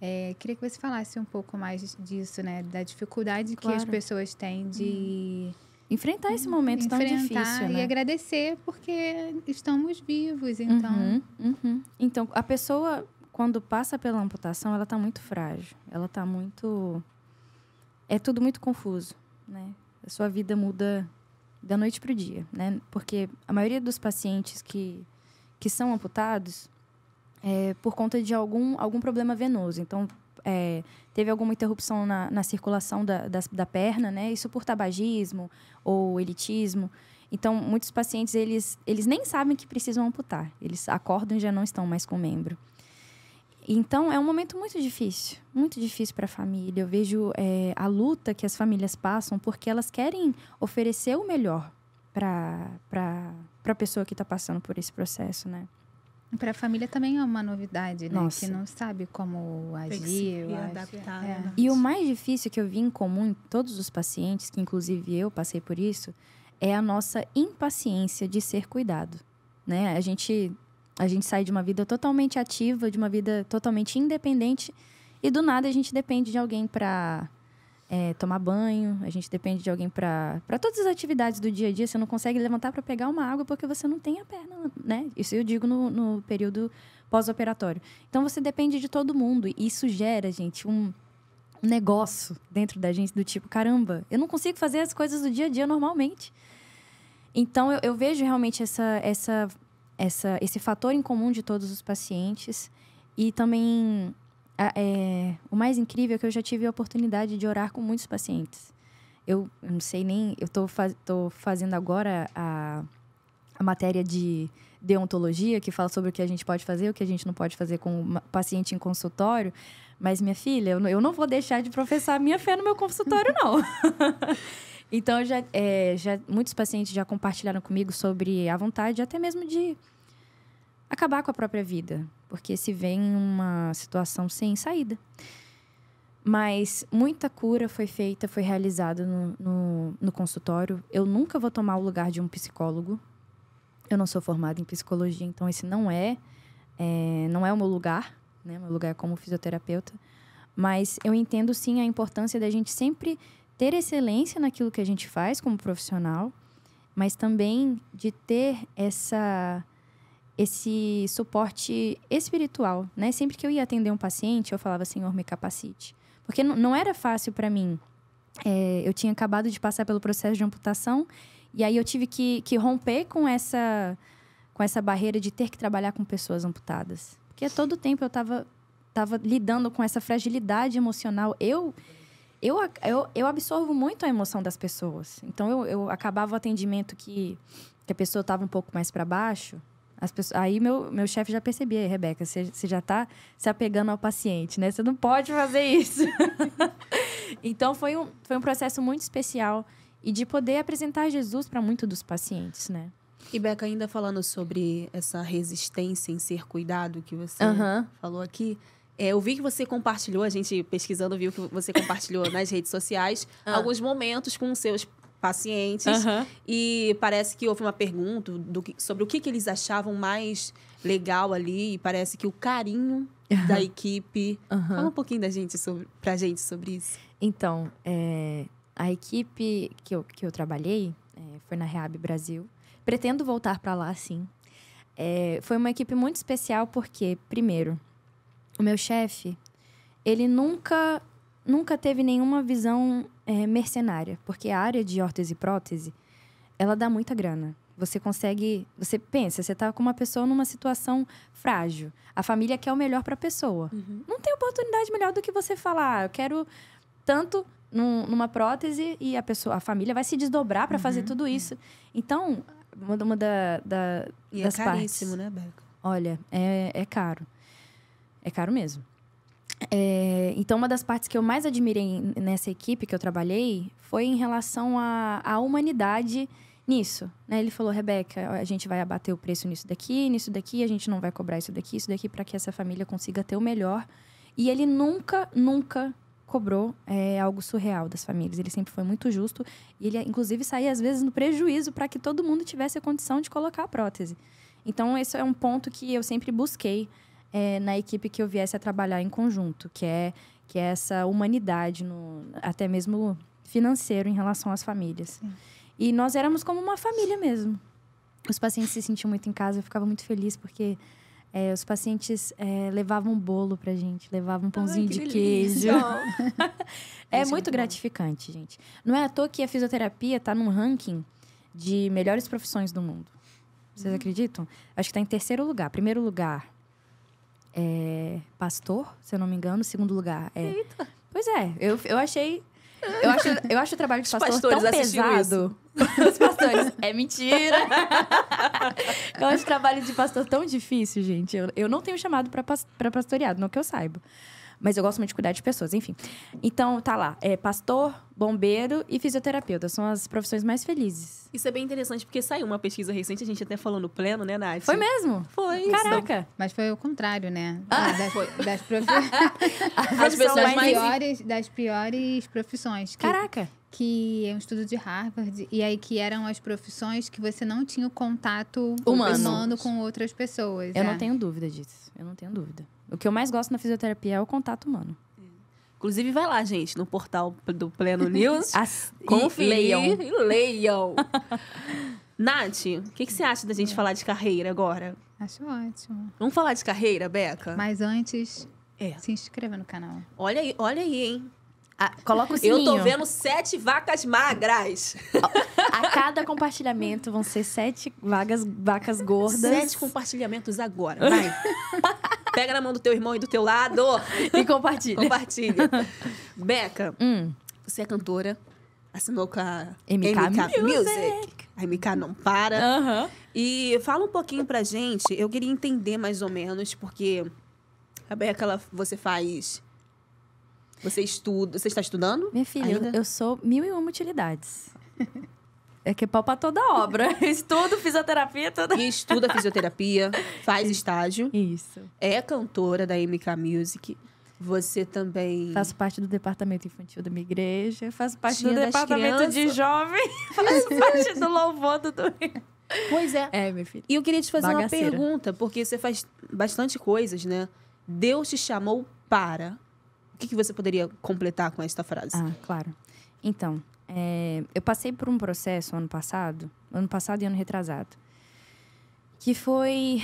É, queria que você falasse um pouco mais disso, né? Da dificuldade claro. que as pessoas têm de... Enfrentar esse momento enfrentar tão difícil, né? E agradecer porque estamos vivos, então... Uhum. Uhum. Então, a pessoa, quando passa pela amputação, ela está muito frágil. Ela está muito... É tudo muito confuso. Né? A sua vida muda da noite para o dia, né? Porque a maioria dos pacientes que, que são amputados é por conta de algum, algum problema venoso. Então, é, teve alguma interrupção na, na circulação da, da, da perna, né? Isso por tabagismo ou elitismo. Então, muitos pacientes, eles, eles nem sabem que precisam amputar. Eles acordam e já não estão mais com o membro. Então, é um momento muito difícil, muito difícil para a família. Eu vejo é, a luta que as famílias passam porque elas querem oferecer o melhor para a pessoa que está passando por esse processo, né? Para a família também é uma novidade, né? Nossa. Que não sabe como agir. Tem adaptar, é. E o mais difícil que eu vi em comum em todos os pacientes, que inclusive eu passei por isso, é a nossa impaciência de ser cuidado, né? A gente... A gente sai de uma vida totalmente ativa, de uma vida totalmente independente. E, do nada, a gente depende de alguém para é, tomar banho. A gente depende de alguém para todas as atividades do dia a dia. Você não consegue levantar para pegar uma água porque você não tem a perna, né? Isso eu digo no, no período pós-operatório. Então, você depende de todo mundo. E isso gera, gente, um negócio dentro da gente do tipo, caramba, eu não consigo fazer as coisas do dia a dia normalmente. Então, eu, eu vejo realmente essa... essa Essa, esse fator em comum de todos os pacientes. E também a, é, o mais incrível é que eu já tive a oportunidade de orar com muitos pacientes. Eu, eu não sei nem... Eu estou faz, fazendo agora a, a matéria de deontologia, que fala sobre o que a gente pode fazer, o que a gente não pode fazer com o paciente em consultório. Mas, minha filha, eu, eu não vou deixar de professar a minha fé no meu consultório, não. Então, já, é, já, muitos pacientes já compartilharam comigo sobre a vontade até mesmo de acabar com a própria vida. Porque se vê em uma situação sem saída. Mas muita cura foi feita, foi realizada no, no, no consultório. Eu nunca vou tomar o lugar de um psicólogo. Eu não sou formada em psicologia, então esse não é, é, não é o meu lugar. Né? Meu lugar é como fisioterapeuta. Mas eu entendo, sim, a importância da gente sempre... ter excelência naquilo que a gente faz como profissional, mas também de ter essa, esse suporte espiritual, né? Sempre que eu ia atender um paciente, eu falava, Senhor, me capacite. Porque não era fácil para mim. É, eu tinha acabado de passar pelo processo de amputação, e aí eu tive que, que romper com essa, com essa barreira de ter que trabalhar com pessoas amputadas. Porque todo tempo eu tava, tava lidando com essa fragilidade emocional. Eu... Eu, eu, eu absorvo muito a emoção das pessoas. Então, eu, eu acabava o atendimento que, que a pessoa estava um pouco mais para baixo. As pessoas, aí, meu, meu chefe já percebia, Rebeca, você, você já está se apegando ao paciente, né? Você não pode fazer isso. Então, foi um, foi um processo muito especial. E de poder apresentar Jesus para muitos dos pacientes, né? E, Beca, ainda falando sobre essa resistência em ser cuidado que você uhum. falou aqui... É, eu vi que você compartilhou, a gente pesquisando viu que você compartilhou nas redes sociais uhum. alguns momentos com seus pacientes uhum. e parece que houve uma pergunta do que, sobre o que, que eles achavam mais legal ali, e parece que o carinho uhum. da equipe. Uhum. Fala um pouquinho da gente sobre, pra gente sobre isso. Então, é, a equipe que eu, que eu trabalhei é, foi na Reab Brasil. Pretendo voltar para lá, sim. É, foi uma equipe muito especial porque, primeiro... O meu chefe, ele nunca, nunca teve nenhuma visão é, mercenária. Porque a área de órtese e prótese, ela dá muita grana. Você consegue... Você pensa, você está com uma pessoa numa situação frágil. A família quer o melhor para a pessoa. Uhum. Não tem oportunidade melhor do que você falar. Ah, eu quero tanto num, numa prótese e a, pessoa, a família vai se desdobrar para uhum. fazer tudo isso. Então, uma, uma da, da, e das partes... E é caríssimo, partes, né, Beca? Olha, é, é caro. É caro mesmo. É, então, uma das partes que eu mais admirei nessa equipe que eu trabalhei foi em relação à, à humanidade nisso. Né? Ele falou, Rebeca, a gente vai abater o preço nisso daqui, nisso daqui, a gente não vai cobrar isso daqui, isso daqui, para que essa família consiga ter o melhor. E ele nunca, nunca cobrou é, algo surreal das famílias. Ele sempre foi muito justo. E ele, inclusive, saía às vezes no prejuízo para que todo mundo tivesse a condição de colocar a prótese. Então, esse é um ponto que eu sempre busquei. É, na equipe que eu viesse a trabalhar em conjunto, que é, que é essa humanidade, no, até mesmo financeiro, em relação às famílias. Sim. E nós éramos como uma família mesmo. Os pacientes se sentiam muito em casa, eu ficava muito feliz, porque é, os pacientes é, levavam um bolo pra gente, levavam um pãozinho Ai, que de queijo. É, é muito gratificante, gente. Não é à toa que a fisioterapia tá num ranking de melhores profissões do mundo. Vocês hum. acreditam? Acho que tá em terceiro lugar. Primeiro lugar... É, pastor, se eu não me engano. Segundo lugar é... Eita. Pois é, eu, eu achei eu acho, eu acho o trabalho de pastor tão pesado. Os pastores, é mentira. Eu acho o trabalho de pastor tão difícil, gente. Eu, eu não tenho chamado pra, pra pastoreado, não que eu saiba. Mas eu gosto muito de cuidar de pessoas, enfim. Então, tá lá, é pastor, bombeiro e fisioterapeuta. São as profissões mais felizes. Isso é bem interessante, porque saiu uma pesquisa recente, a gente até falou no Pleno, né, Nath? Foi mesmo? Foi. Caraca. Isso. Mas foi o contrário, né? Ah. Das, foi. das, prof... As pessoas das, mais... piores, das piores profissões. Que, Caraca. Que é um estudo de Harvard. E aí, que eram as profissões que você não tinha o contato humano, humano com outras pessoas. Eu é. não tenho dúvida disso. Eu não tenho dúvida. O que eu mais gosto na fisioterapia é o contato humano. Inclusive, vai lá, gente, no portal do Pleno News. As... Confiram e leiam. Nath, o que, que você acha da gente é. falar de carreira agora? Acho ótimo. Vamos falar de carreira, Beca? Mas antes, é. se inscreva no canal. Olha aí, olha aí, hein? Ah, coloca o sininho. Eu tô vendo sete vacas magras. A cada compartilhamento vão ser sete vagas, vacas gordas. Sete compartilhamentos agora. Vai. Pega na mão do teu irmão e do teu lado. E compartilha. Compartilha. Beca, hum. você é cantora. Assinou com a M K, M K Music. Music. A M K não para. Uh-huh. E fala um pouquinho pra gente. Eu queria entender mais ou menos, porque a Beca, ela, você faz... Você estuda, você está estudando? Minha filha, ainda? Eu sou mil e uma utilidades. É que é pau pra toda obra. Estudo fisioterapia toda. E estuda fisioterapia, faz estágio. Isso. É cantora da M K Music. Você também... Faço parte do departamento infantil da minha igreja. Faço parte Tinha do departamento crianças. De jovem. Faço parte do louvor do domingo. Pois é. É, minha filha. E eu queria te fazer Bagaceira. uma pergunta, porque você faz bastante coisas, né? Deus te chamou para... O que, que você poderia completar com esta frase? Ah, claro. Então, é, eu passei por um processo ano passado, ano passado e ano retrasado, que foi,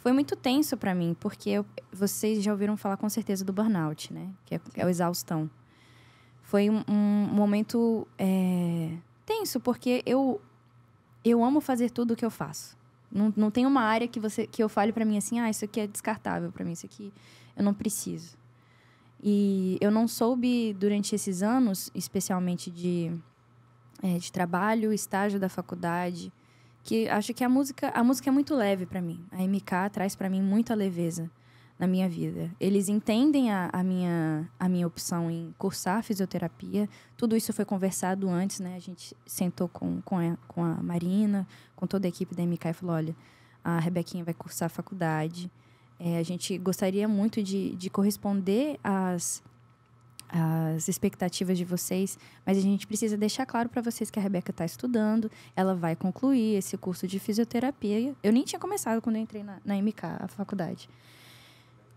foi muito tenso para mim, porque eu, vocês já ouviram falar com certeza do burnout, né? Que é, é o exaustão. Foi um, um momento é, tenso, porque eu, eu amo fazer tudo o que eu faço. Não, não tem uma área que, você, que eu fale para mim assim, ah, isso aqui é descartável para mim, isso aqui eu não preciso. E eu não soube, durante esses anos, especialmente de, é, de trabalho, estágio da faculdade, que acho que a música, a música é muito leve para mim. A M K traz para mim muita leveza na minha vida. Eles entendem a, a, minha, a minha opção em cursar fisioterapia. Tudo isso foi conversado antes, né? A gente sentou com, com, a, com a Marina, com toda a equipe da M K e falou, olha, a Rebequinha vai cursar a faculdade. É, a gente gostaria muito de, de corresponder às, às expectativas de vocês, mas a gente precisa deixar claro para vocês que a Rebeca está estudando, ela vai concluir esse curso de fisioterapia. Eu nem tinha começado quando eu entrei na, na M K, a faculdade.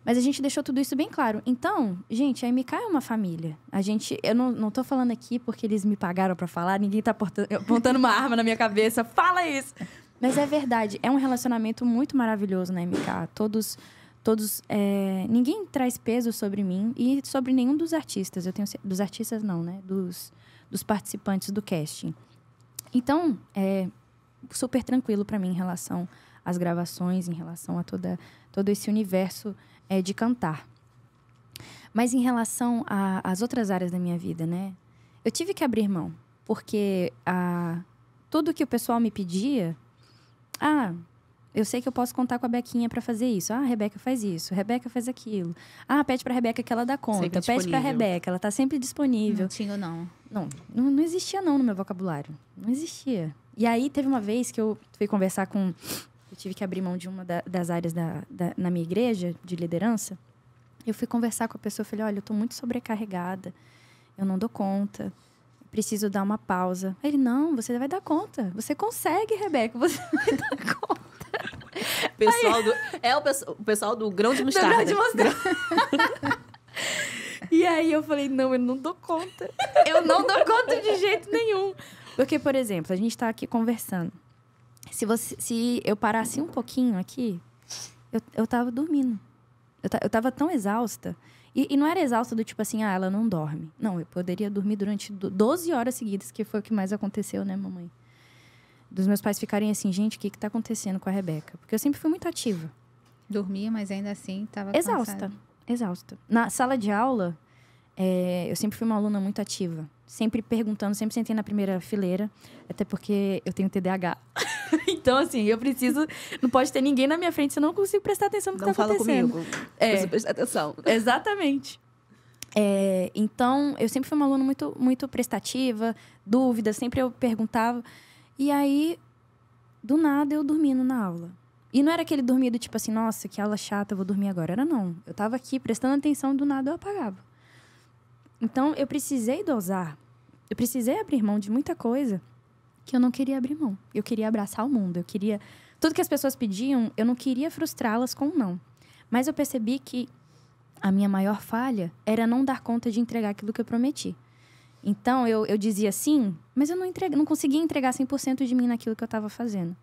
Mas a gente deixou tudo isso bem claro. Então, gente, a M K é uma família. A gente, eu não, não tô falando aqui porque eles me pagaram para falar, ninguém tá apontando uma arma na minha cabeça, fala isso! Mas é verdade, é um relacionamento muito maravilhoso na M K. Todos, todos, é, ninguém traz peso sobre mim e sobre nenhum dos artistas. Eu tenho dos artistas não, né? Dos, dos participantes do casting. Então, é super tranquilo para mim em relação às gravações, em relação a toda, todo esse universo é, de cantar. Mas em relação às outras áreas da minha vida, né? Eu tive que abrir mão, porque a, tudo que o pessoal me pedia. Ah, eu sei que eu posso contar com a Bequinha para fazer isso. Ah, a Rebeca faz isso, a Rebeca faz aquilo. Ah, pede para a Rebeca que ela dá conta. Sempre pede para a Rebeca, ela tá sempre disponível. Não tinha, não. Não, não, não existia não no meu vocabulário. Não existia. E aí teve uma vez que eu fui conversar com... Eu tive que abrir mão de uma da, das áreas da, da, na minha igreja, de liderança. Eu fui conversar com a pessoa, falei, olha, eu tô muito sobrecarregada. Eu não dou conta. Preciso dar uma pausa. Aí ele, não, você vai dar conta. Você consegue, Rebeca, você vai dar conta. Pessoal aí... do, é o, pessoal, o pessoal do Grão de Mostarda. Grão de Mostarda. E aí eu falei, não, eu não dou conta. Eu não dou conta de jeito nenhum. Porque, por exemplo, a gente tá aqui conversando. Se, você, se eu parasse um pouquinho aqui, eu, eu tava dormindo. Eu, eu tava tão exausta... E, e não era exausta do tipo assim, ah, ela não dorme. Não, eu poderia dormir durante doze horas seguidas, que foi o que mais aconteceu, né, mamãe? Dos meus pais ficarem assim, gente, o que que tá acontecendo com a Rebeca? Porque eu sempre fui muito ativa. Dormia, mas ainda assim tava exausta, cansada. Exausta. Na sala de aula, é, eu sempre fui uma aluna muito ativa. Sempre perguntando, sempre sentei na primeira fileira, até porque eu tenho T D A H. Então, assim, eu preciso... Não pode ter ninguém na minha frente, senão eu não consigo prestar atenção no que está acontecendo. Não fala comigo, é, preciso prestar atenção. Exatamente. É, então, eu sempre fui uma aluna muito, muito prestativa, dúvida, sempre eu perguntava. E aí, do nada, eu dormindo na aula. E não era aquele dormido tipo assim, nossa, que aula chata, eu vou dormir agora. Era não. Eu estava aqui prestando atenção, do nada eu apagava. Então, eu precisei dosar. Eu precisei abrir mão de muita coisa que eu não queria abrir mão. Eu queria abraçar o mundo. Eu queria... Tudo que as pessoas pediam, eu não queria frustrá-las com um não. Mas eu percebi que a minha maior falha era não dar conta de entregar aquilo que eu prometi. Então, eu, eu dizia sim, mas eu não, entrega, não conseguia entregar cem por cento de mim naquilo que eu estava fazendo.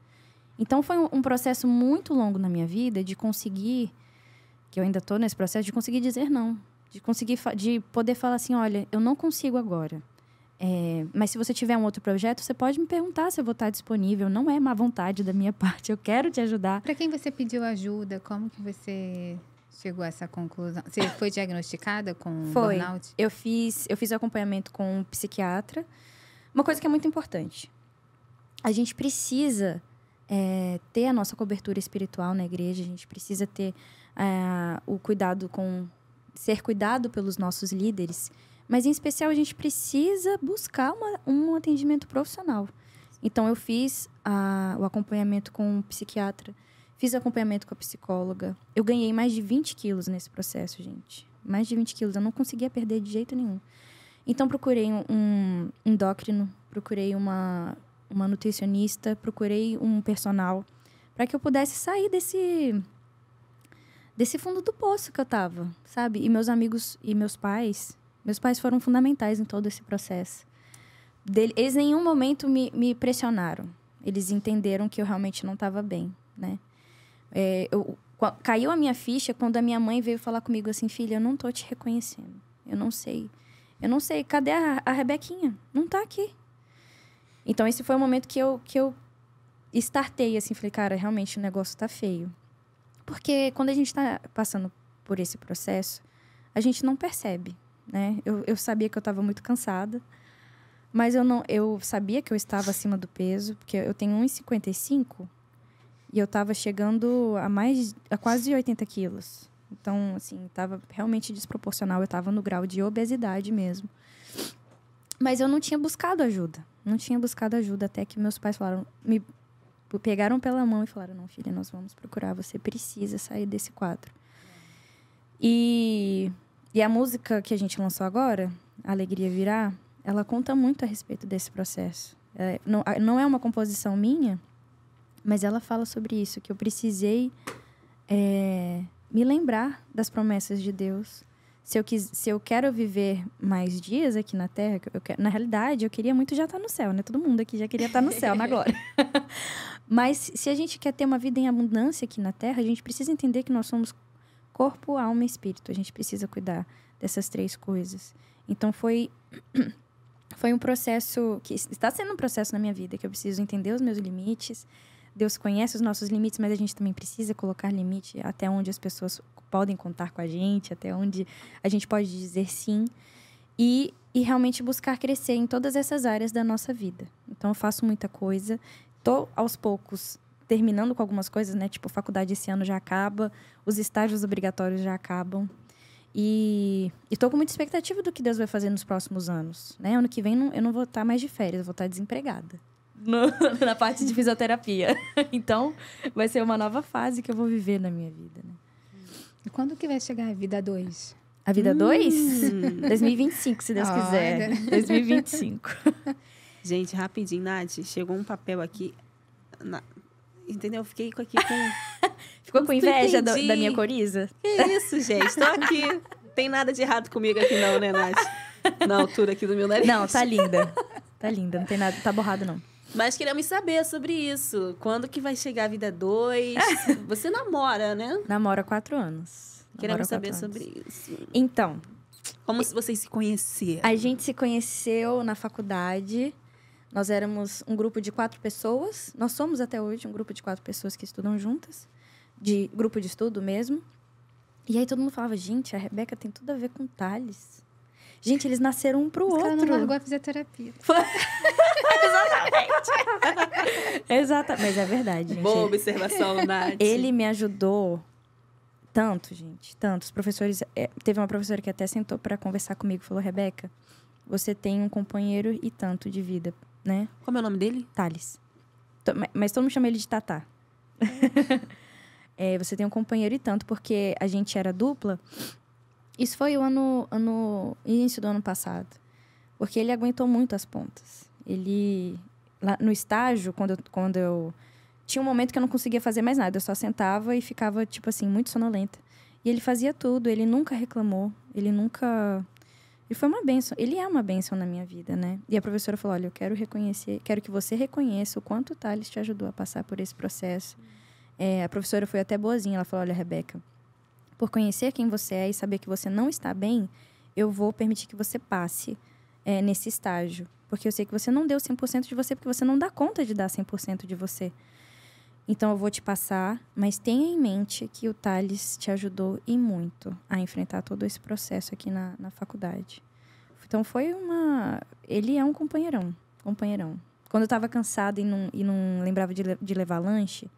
Então, foi um, um processo muito longo na minha vida de conseguir... Que eu ainda estou nesse processo de conseguir dizer não. De conseguir, de poder falar assim, olha, eu não consigo agora. É, mas se você tiver um outro projeto, você pode me perguntar se eu vou estar disponível. Não é má vontade da minha parte, eu quero te ajudar. Para quem você pediu ajuda, como que você chegou a essa conclusão? Você foi diagnosticada com foi. burnout? Eu fiz, eu fiz um acompanhamento com um psiquiatra. Uma coisa que é muito importante. A gente precisa é, ter a nossa cobertura espiritual na igreja. A gente precisa ter é, o cuidado com... ser cuidado pelos nossos líderes, mas, em especial, a gente precisa buscar uma, um atendimento profissional. Então, eu fiz a, o acompanhamento com um psiquiatra, fiz o acompanhamento com a psicóloga. Eu ganhei mais de vinte quilos nesse processo, gente. Mais de vinte quilos. Eu não conseguia perder de jeito nenhum. Então, procurei um endócrino, procurei uma, uma nutricionista, procurei um personal, para que eu pudesse sair desse... desse fundo do poço que eu tava, sabe? E meus amigos e meus pais... Meus pais foram fundamentais em todo esse processo. Eles em nenhum momento me, me pressionaram. Eles entenderam que eu realmente não tava bem, né? É, eu, caiu a minha ficha quando a minha mãe veio falar comigo assim, filha, eu não tô te reconhecendo. Eu não sei. Eu não sei. Cadê a, a Rebequinha? Não tá aqui. Então, esse foi o momento que eu, que eu startei, assim. Falei, cara, realmente o negócio tá feio. Porque quando a gente tá passando por esse processo, a gente não percebe, né? Eu, eu sabia que eu tava muito cansada. Mas eu, não, eu sabia que eu estava acima do peso. Porque eu tenho um e cinquenta e cinco. E eu tava chegando a, mais, a quase oitenta quilos. Então, assim, tava realmente desproporcional. Eu tava no grau de obesidade mesmo. Mas eu não tinha buscado ajuda. Não tinha buscado ajuda até que meus pais falaram... Me pegaram pela mão e falaram... Não, filha, nós vamos procurar. Você precisa sair desse quadro. E, e a música que a gente lançou agora... Alegria Virá... Ela conta muito a respeito desse processo. É, não, não é uma composição minha... Mas ela fala sobre isso. Que eu precisei... É, me lembrar das promessas de Deus. Se eu, quis, se eu quero viver mais dias aqui na Terra... Eu quero, na realidade, eu queria muito já estar no céu, né? Todo mundo aqui já queria estar no céu, na glória. Mas se a gente quer ter uma vida em abundância aqui na Terra... A gente precisa entender que nós somos corpo, alma e espírito. A gente precisa cuidar dessas três coisas. Então, foi, foi um processo... que está sendo um processo na minha vida. Que eu preciso entender os meus limites... Deus conhece os nossos limites, mas a gente também precisa colocar limite até onde as pessoas podem contar com a gente, até onde a gente pode dizer sim. E, e realmente buscar crescer em todas essas áreas da nossa vida. Então, eu faço muita coisa. Tô, aos poucos, terminando com algumas coisas, né? Tipo, a faculdade esse ano já acaba, os estágios obrigatórios já acabam. E estou com muita expectativa do que Deus vai fazer nos próximos anos, né? Ano que vem, não, eu não vou estar mais de férias, eu vou estar desempregada. No, na parte de fisioterapia. Então, vai ser uma nova fase que eu vou viver na minha vida, né? E quando que vai chegar a vida dois? A vida dois? Hum. dois mil e vinte e cinco, se Deus Olha. quiser. dois mil e vinte e cinco. Gente, rapidinho, Nath, chegou um papel aqui. Na... Entendeu? Eu fiquei aqui com... Ficou não com inveja do, da minha coriza? Que isso, gente? Estou aqui. Não tem nada de errado comigo aqui não, né, Nath? Na altura aqui do meu nariz. Não, tá linda. Tá linda, não tem nada, tá borrado não. Mas queremos saber sobre isso. Quando que vai chegar a vida dois? Você namora, né? Namora há quatro anos. Queremos saber anos. sobre isso. Então. Como e... vocês se conheceram? A gente se conheceu na faculdade. Nós éramos um grupo de quatro pessoas. Nós somos até hoje um grupo de quatro pessoas que estudam juntas. De grupo de estudo mesmo. E aí todo mundo falava, gente, a Rebeca tem tudo a ver com o Thales. Gente, eles nasceram um pro Esse outro. Ela não largou a fisioterapia. Foi... Exatamente. Exatamente. Mas é verdade, gente. Boa observação, Nath. Ele me ajudou tanto, gente. Tanto. Os professores... É, teve uma professora que até sentou para conversar comigo e falou, Rebeca, você tem um companheiro e tanto de vida, né? Como é o nome dele? Thales. Mas todo mundo chama ele de Tatá. É, você tem um companheiro e tanto, porque a gente era dupla... Isso foi o ano, ano, início do ano passado. Porque ele aguentou muito as pontas. Ele, lá no estágio, quando eu, quando eu... Tinha um momento que eu não conseguia fazer mais nada. Eu só sentava e ficava, tipo assim, muito sonolenta. E ele fazia tudo. Ele nunca reclamou. Ele nunca... Ele foi uma bênção. Ele é uma bênção na minha vida, né? E a professora falou, olha, eu quero reconhecer... Quero que você reconheça o quanto o Thales te ajudou a passar por esse processo. É, a professora foi até boazinha. Ela falou, olha, Rebeca... Por conhecer quem você é e saber que você não está bem, eu vou permitir que você passe é, nesse estágio. Porque eu sei que você não deu cem por cento de você, porque você não dá conta de dar cem por cento de você. Então, eu vou te passar, mas tenha em mente que o Thales te ajudou e muito a enfrentar todo esse processo aqui na, na faculdade. Então, foi uma... Ele é um companheirão, companheirão. Quando eu estava cansada e não, e não lembrava de, de levar lanche...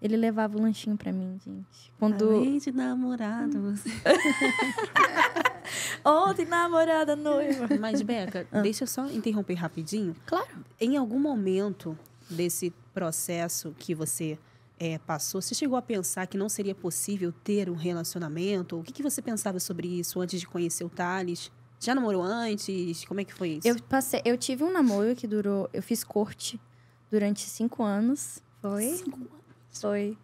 Ele levava o lanchinho pra mim, gente. Quando... Além de namorado, você... Ontem, namorada, noiva. Mas, Beca, ah. deixa eu só interromper rapidinho. Claro. Em algum momento desse processo que você é, passou, você chegou a pensar que não seria possível ter um relacionamento? O que, que você pensava sobre isso antes de conhecer o Thales? Já namorou antes? Como é que foi isso? Eu, passei, eu tive um namoro que durou... Eu fiz corte durante cinco anos. Foi? Cinco anos. Foi.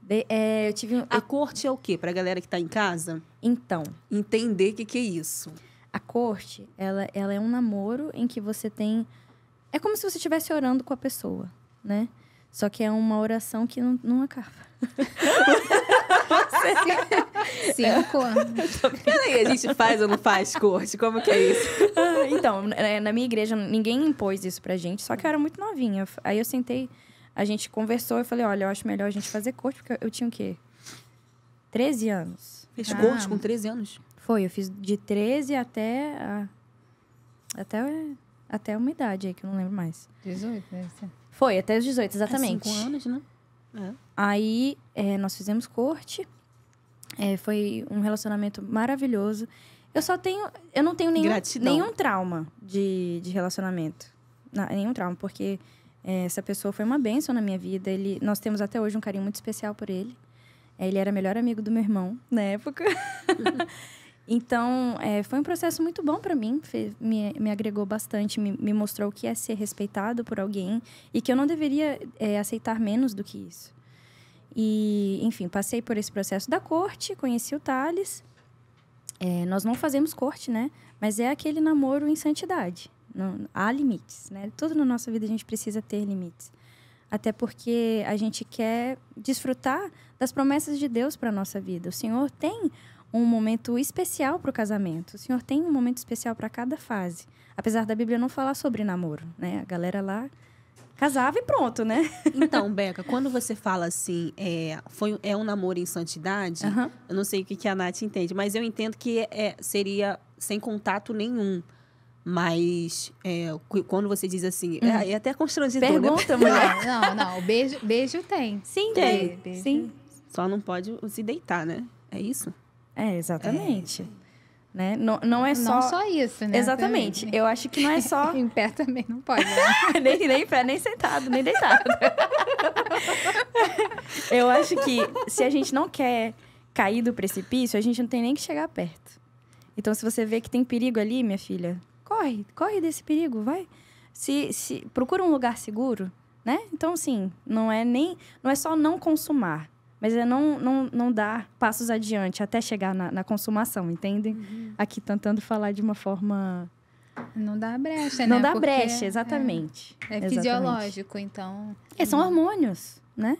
De, é, eu tive um... A corte é o quê? Para a galera que está em casa? Então. Entender o que, que é isso. A corte, ela, ela é um namoro em que você tem... É como se você estivesse orando com a pessoa, né? Só que é uma oração que não, não acaba. Cinco anos. Peraí, a gente faz ou não faz corte? Como que é isso? Então, na minha igreja, ninguém impôs isso pra gente. Só que eu era muito novinha. Aí eu sentei, a gente conversou. Eu falei, olha, eu acho melhor a gente fazer corte. Porque eu tinha o quê? treze anos. Fez ah, corte com treze anos? Foi, eu fiz de treze até... A, até, até uma idade aí, que eu não lembro mais. dezoito, deve ser. Foi, até os dezoito, exatamente. É cinco anos, né? É. Aí, é, nós fizemos corte. É, foi um relacionamento maravilhoso. Eu só tenho... Eu não tenho nenhum, nenhum trauma de, de relacionamento. Não, nenhum trauma, porque é, essa pessoa foi uma bênção na minha vida. Ele, nós temos até hoje um carinho muito especial por ele. É, ele era melhor amigo do meu irmão, na época. Então, é, foi um processo muito bom para mim. Fe, me, me agregou bastante, me, me mostrou o que é ser respeitado por alguém. E que eu não deveria é, aceitar menos do que isso. E, enfim, passei por esse processo da corte, conheci o Thales. É, nós não fazemos corte, né? Mas é aquele namoro em santidade. Não, há limites, né? Tudo na nossa vida a gente precisa ter limites. Até porque a gente quer desfrutar das promessas de Deus para a nossa vida. O Senhor tem... um momento especial para o casamento. O Senhor tem um momento especial para cada fase. Apesar da Bíblia não falar sobre namoro, né? A galera lá casava e pronto, né? Então, Bekah, quando você fala assim, é, foi, é um namoro em santidade, uhum. Eu não sei o que, que a Nath entende, mas eu entendo que é, seria sem contato nenhum. Mas é, quando você diz assim, uhum. é, é até constrangedor. Pergunta, né? Mulher. Não, não. Beijo, beijo tem. Sim, tem. Beijo. Sim. Só não pode se deitar, né? É isso? É, exatamente. É. Né? Não, não é só... Não só isso, né? Exatamente. Também. Eu acho que não é só... Em pé também não pode. Né? nem, nem em pé, nem sentado, nem deitado. Eu acho que se a gente não quer cair do precipício, a gente não tem nem que chegar perto. Então, se você vê que tem perigo ali, minha filha, corre, corre desse perigo, vai. Se, se, procura um lugar seguro, né? Então, assim, não é, nem, não é só não consumar. Mas é não, não, não dar passos adiante até chegar na, na consumação, entendem? Uhum. Aqui tentando falar de uma forma... Não dá brecha, não né? Não dá porque brecha, exatamente. É, é exatamente. Fisiológico, então... É, são hormônios, né?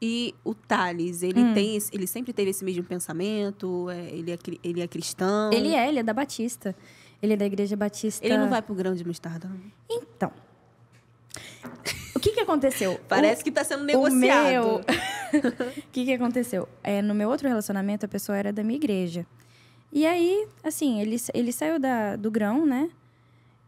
E o Thales, ele, hum. tem, ele sempre teve esse mesmo pensamento? Ele é, ele é cristão? Ele é, ele é da Batista. Ele é da Igreja Batista... Ele não vai pro Grão de Mostarda? Então... O que que aconteceu? Parece o, que tá sendo negociado. O meu... que que aconteceu? É, no meu outro relacionamento, a pessoa era da minha igreja. E aí, assim, ele, ele saiu da, do Grão, né?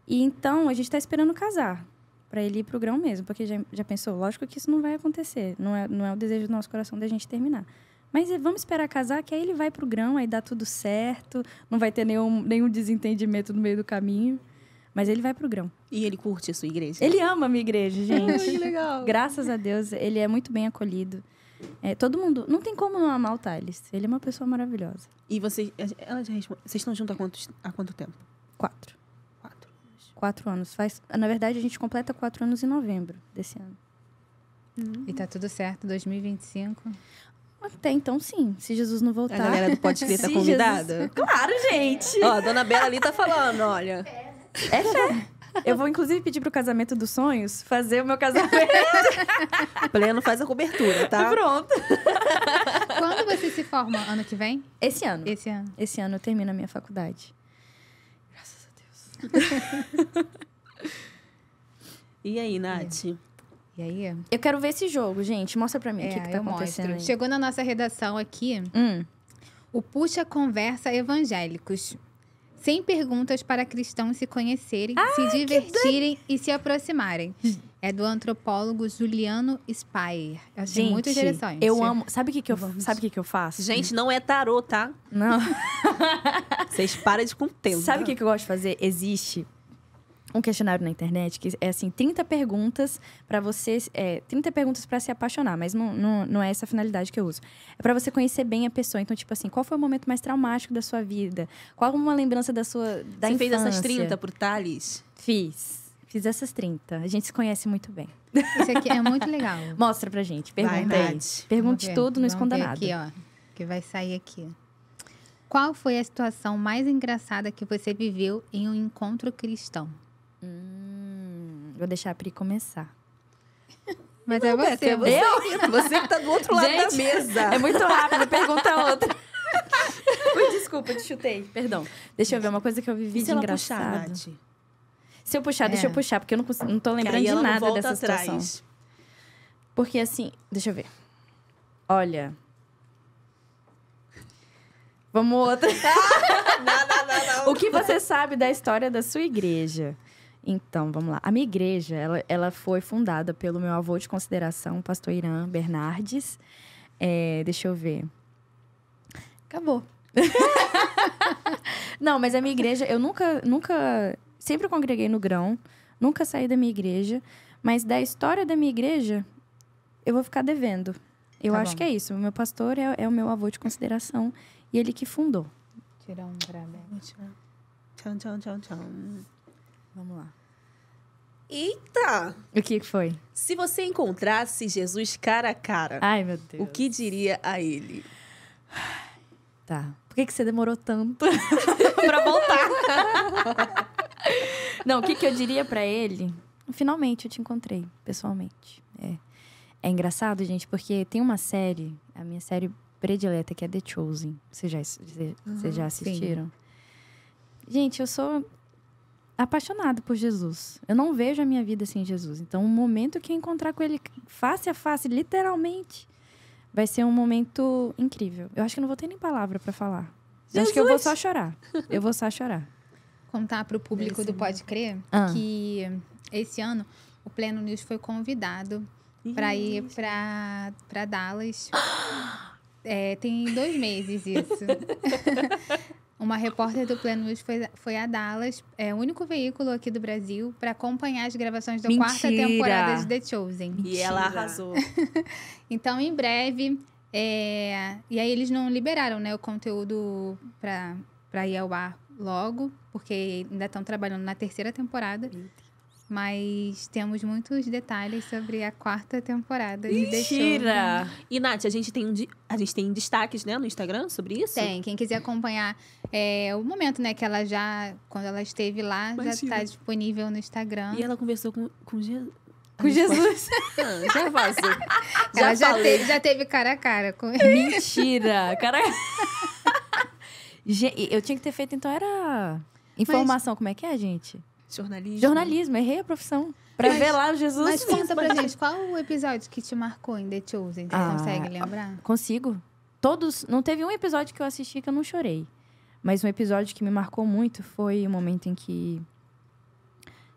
E então, a gente tá esperando casar. Pra ele ir pro Grão mesmo. Porque já, já pensou, lógico que isso não vai acontecer. Não é, não é o desejo do nosso coração da gente terminar. Mas vamos esperar casar, que aí ele vai pro Grão, aí dá tudo certo. Não vai ter nenhum, nenhum desentendimento no meio do caminho. Mas ele vai pro Grão. E ele curte a sua igreja? Ele ama a minha igreja, gente. Que legal. Graças a Deus, ele é muito bem acolhido. É, todo mundo... Não tem como não amar o Thales. Ele é uma pessoa maravilhosa. E vocês... Ela já responde, vocês estão juntos há, quantos, há quanto tempo? Quatro. Quatro anos. Quatro anos. Faz, na verdade, a gente completa quatro anos em novembro desse ano. Hum. E tá tudo certo, dois mil e vinte e cinco... Até então, sim. Se Jesus não voltar... A galera do Pode Crer tá convidada? Jesus... Claro, gente! Ó, a dona Bela ali tá falando, olha... É fé. Eu vou, inclusive, pedir pro casamento dos sonhos fazer o meu casamento. Pleno faz a cobertura, tá? Pronto. Quando você se forma? Ano que vem? Esse ano. Esse ano. Esse ano eu termino a minha faculdade. Graças a Deus. E aí, Nath? É. E aí? Eu quero ver esse jogo, gente. Mostra pra mim é, o que, que tá acontecendo. Aí. Chegou na nossa redação aqui hum. o Puxa Conversa Evangélicos. Sem perguntas para cristãos se conhecerem, ah, se divertirem e se aproximarem. É do antropólogo Juliano Spayer. Eu achei gente, muito interessante. Eu amo. Sabe o que, que, que, que eu faço? Gente, não é tarô, tá? Não. Vocês param de com o tempo. Sabe o que, que eu gosto de fazer? Existe um questionário na internet que é assim: trinta perguntas para você. É, trinta perguntas para se apaixonar, mas não, não, não é essa a finalidade que eu uso. É para você conhecer bem a pessoa. Então, tipo assim, qual foi o momento mais traumático da sua vida? Qual uma lembrança da sua. Da você infância? Fez essas trinta pro Thales? Fiz. Fiz essas trinta. A gente se conhece muito bem. Isso aqui é muito legal. Mostra pra gente. Pergunta vai, aí. Pergunte tudo, não esconda nada. Aqui, ó, que vai sair aqui. Qual foi a situação mais engraçada que você viveu em um encontro cristão? Hum, vou deixar a Pri começar. Mas não, é você. É você, eu? Você que tá do outro lado, gente, da mesa. É muito rápido, pergunta outra. Ui, desculpa, te chutei. Perdão. Deixa eu ver uma coisa que eu vivi de engraçado. Puxar, se eu puxar, é. deixa eu puxar, porque eu não, consigo, não tô lembrando de nada dessa situação. Atrás. Porque assim, deixa eu ver. Olha. Vamos outra. não, não, não, não. O que você sabe da história da sua igreja? Então, vamos lá. A minha igreja, ela, ela foi fundada pelo meu avô de consideração, pastor Irã Bernardes. É, deixa eu ver. Acabou. Não, mas a minha igreja... Eu nunca... nunca sempre congreguei no Grão. Nunca saí da minha igreja. Mas da história da minha igreja, eu vou ficar devendo. Eu tá acho bom. que é isso. O meu pastor é, é o meu avô de consideração. E ele que fundou. Tirar um brabé. Tchau, tchau, tchau, tchau. Vamos lá. Eita! O que foi? Se você encontrasse Jesus cara a cara... Ai, meu Deus. O que diria a ele? Tá. Por que, que você demorou tanto pra voltar? Não, o que, que eu diria pra ele? Finalmente eu te encontrei, pessoalmente. É, é engraçado, gente, porque tem uma série, a minha série predileta, que é The Chosen. Vocês já, cê, uhum, cê já assistiram? Sim. Gente, eu sou apaixonada por Jesus. Eu não vejo a minha vida sem Jesus. Então, o momento que eu encontrar com ele face a face, literalmente... Vai ser um momento incrível. Eu acho que não vou ter nem palavra pra falar. Jesus! Acho que eu vou só chorar. Eu vou só chorar. Contar pro público do Pode Crer ah. que esse ano o Pleno News foi convidado Ih, pra ir pra, pra Dallas. É, tem dois meses isso. Uma repórter do Pleno News foi, foi a Dallas, é o único veículo aqui do Brasil, para acompanhar as gravações da Mentira. quarta temporada de The Chosen. Mentira. E ela arrasou. Então, em breve... É... E aí, eles não liberaram, né, o conteúdo para ir ao ar logo, porque ainda estão trabalhando na terceira temporada. Mas temos muitos detalhes sobre a quarta temporada de The Chosen. Mentira! E, Nath, a gente, tem um de... a gente tem destaques, né, no Instagram sobre isso? Tem. Quem quiser acompanhar é, o momento, né, que ela já... Quando ela esteve lá, Imagina. já está disponível no Instagram. E ela conversou com, com Jesus. Com Jesus. ah, já faço. Já ela já teve, já teve cara a cara com ele. Mentira! Cara... Eu tinha que ter feito, então, era... Informação, Mas... como é que é, gente? Jornalismo. Jornalismo, errei a profissão. Pra mas, ver lá o Jesus. Mas conta pra gente, qual o episódio que te marcou em The Chosen? Você ah, consegue lembrar? Consigo. Todos. Não teve um episódio que eu assisti que eu não chorei. Mas um episódio que me marcou muito foi o momento em que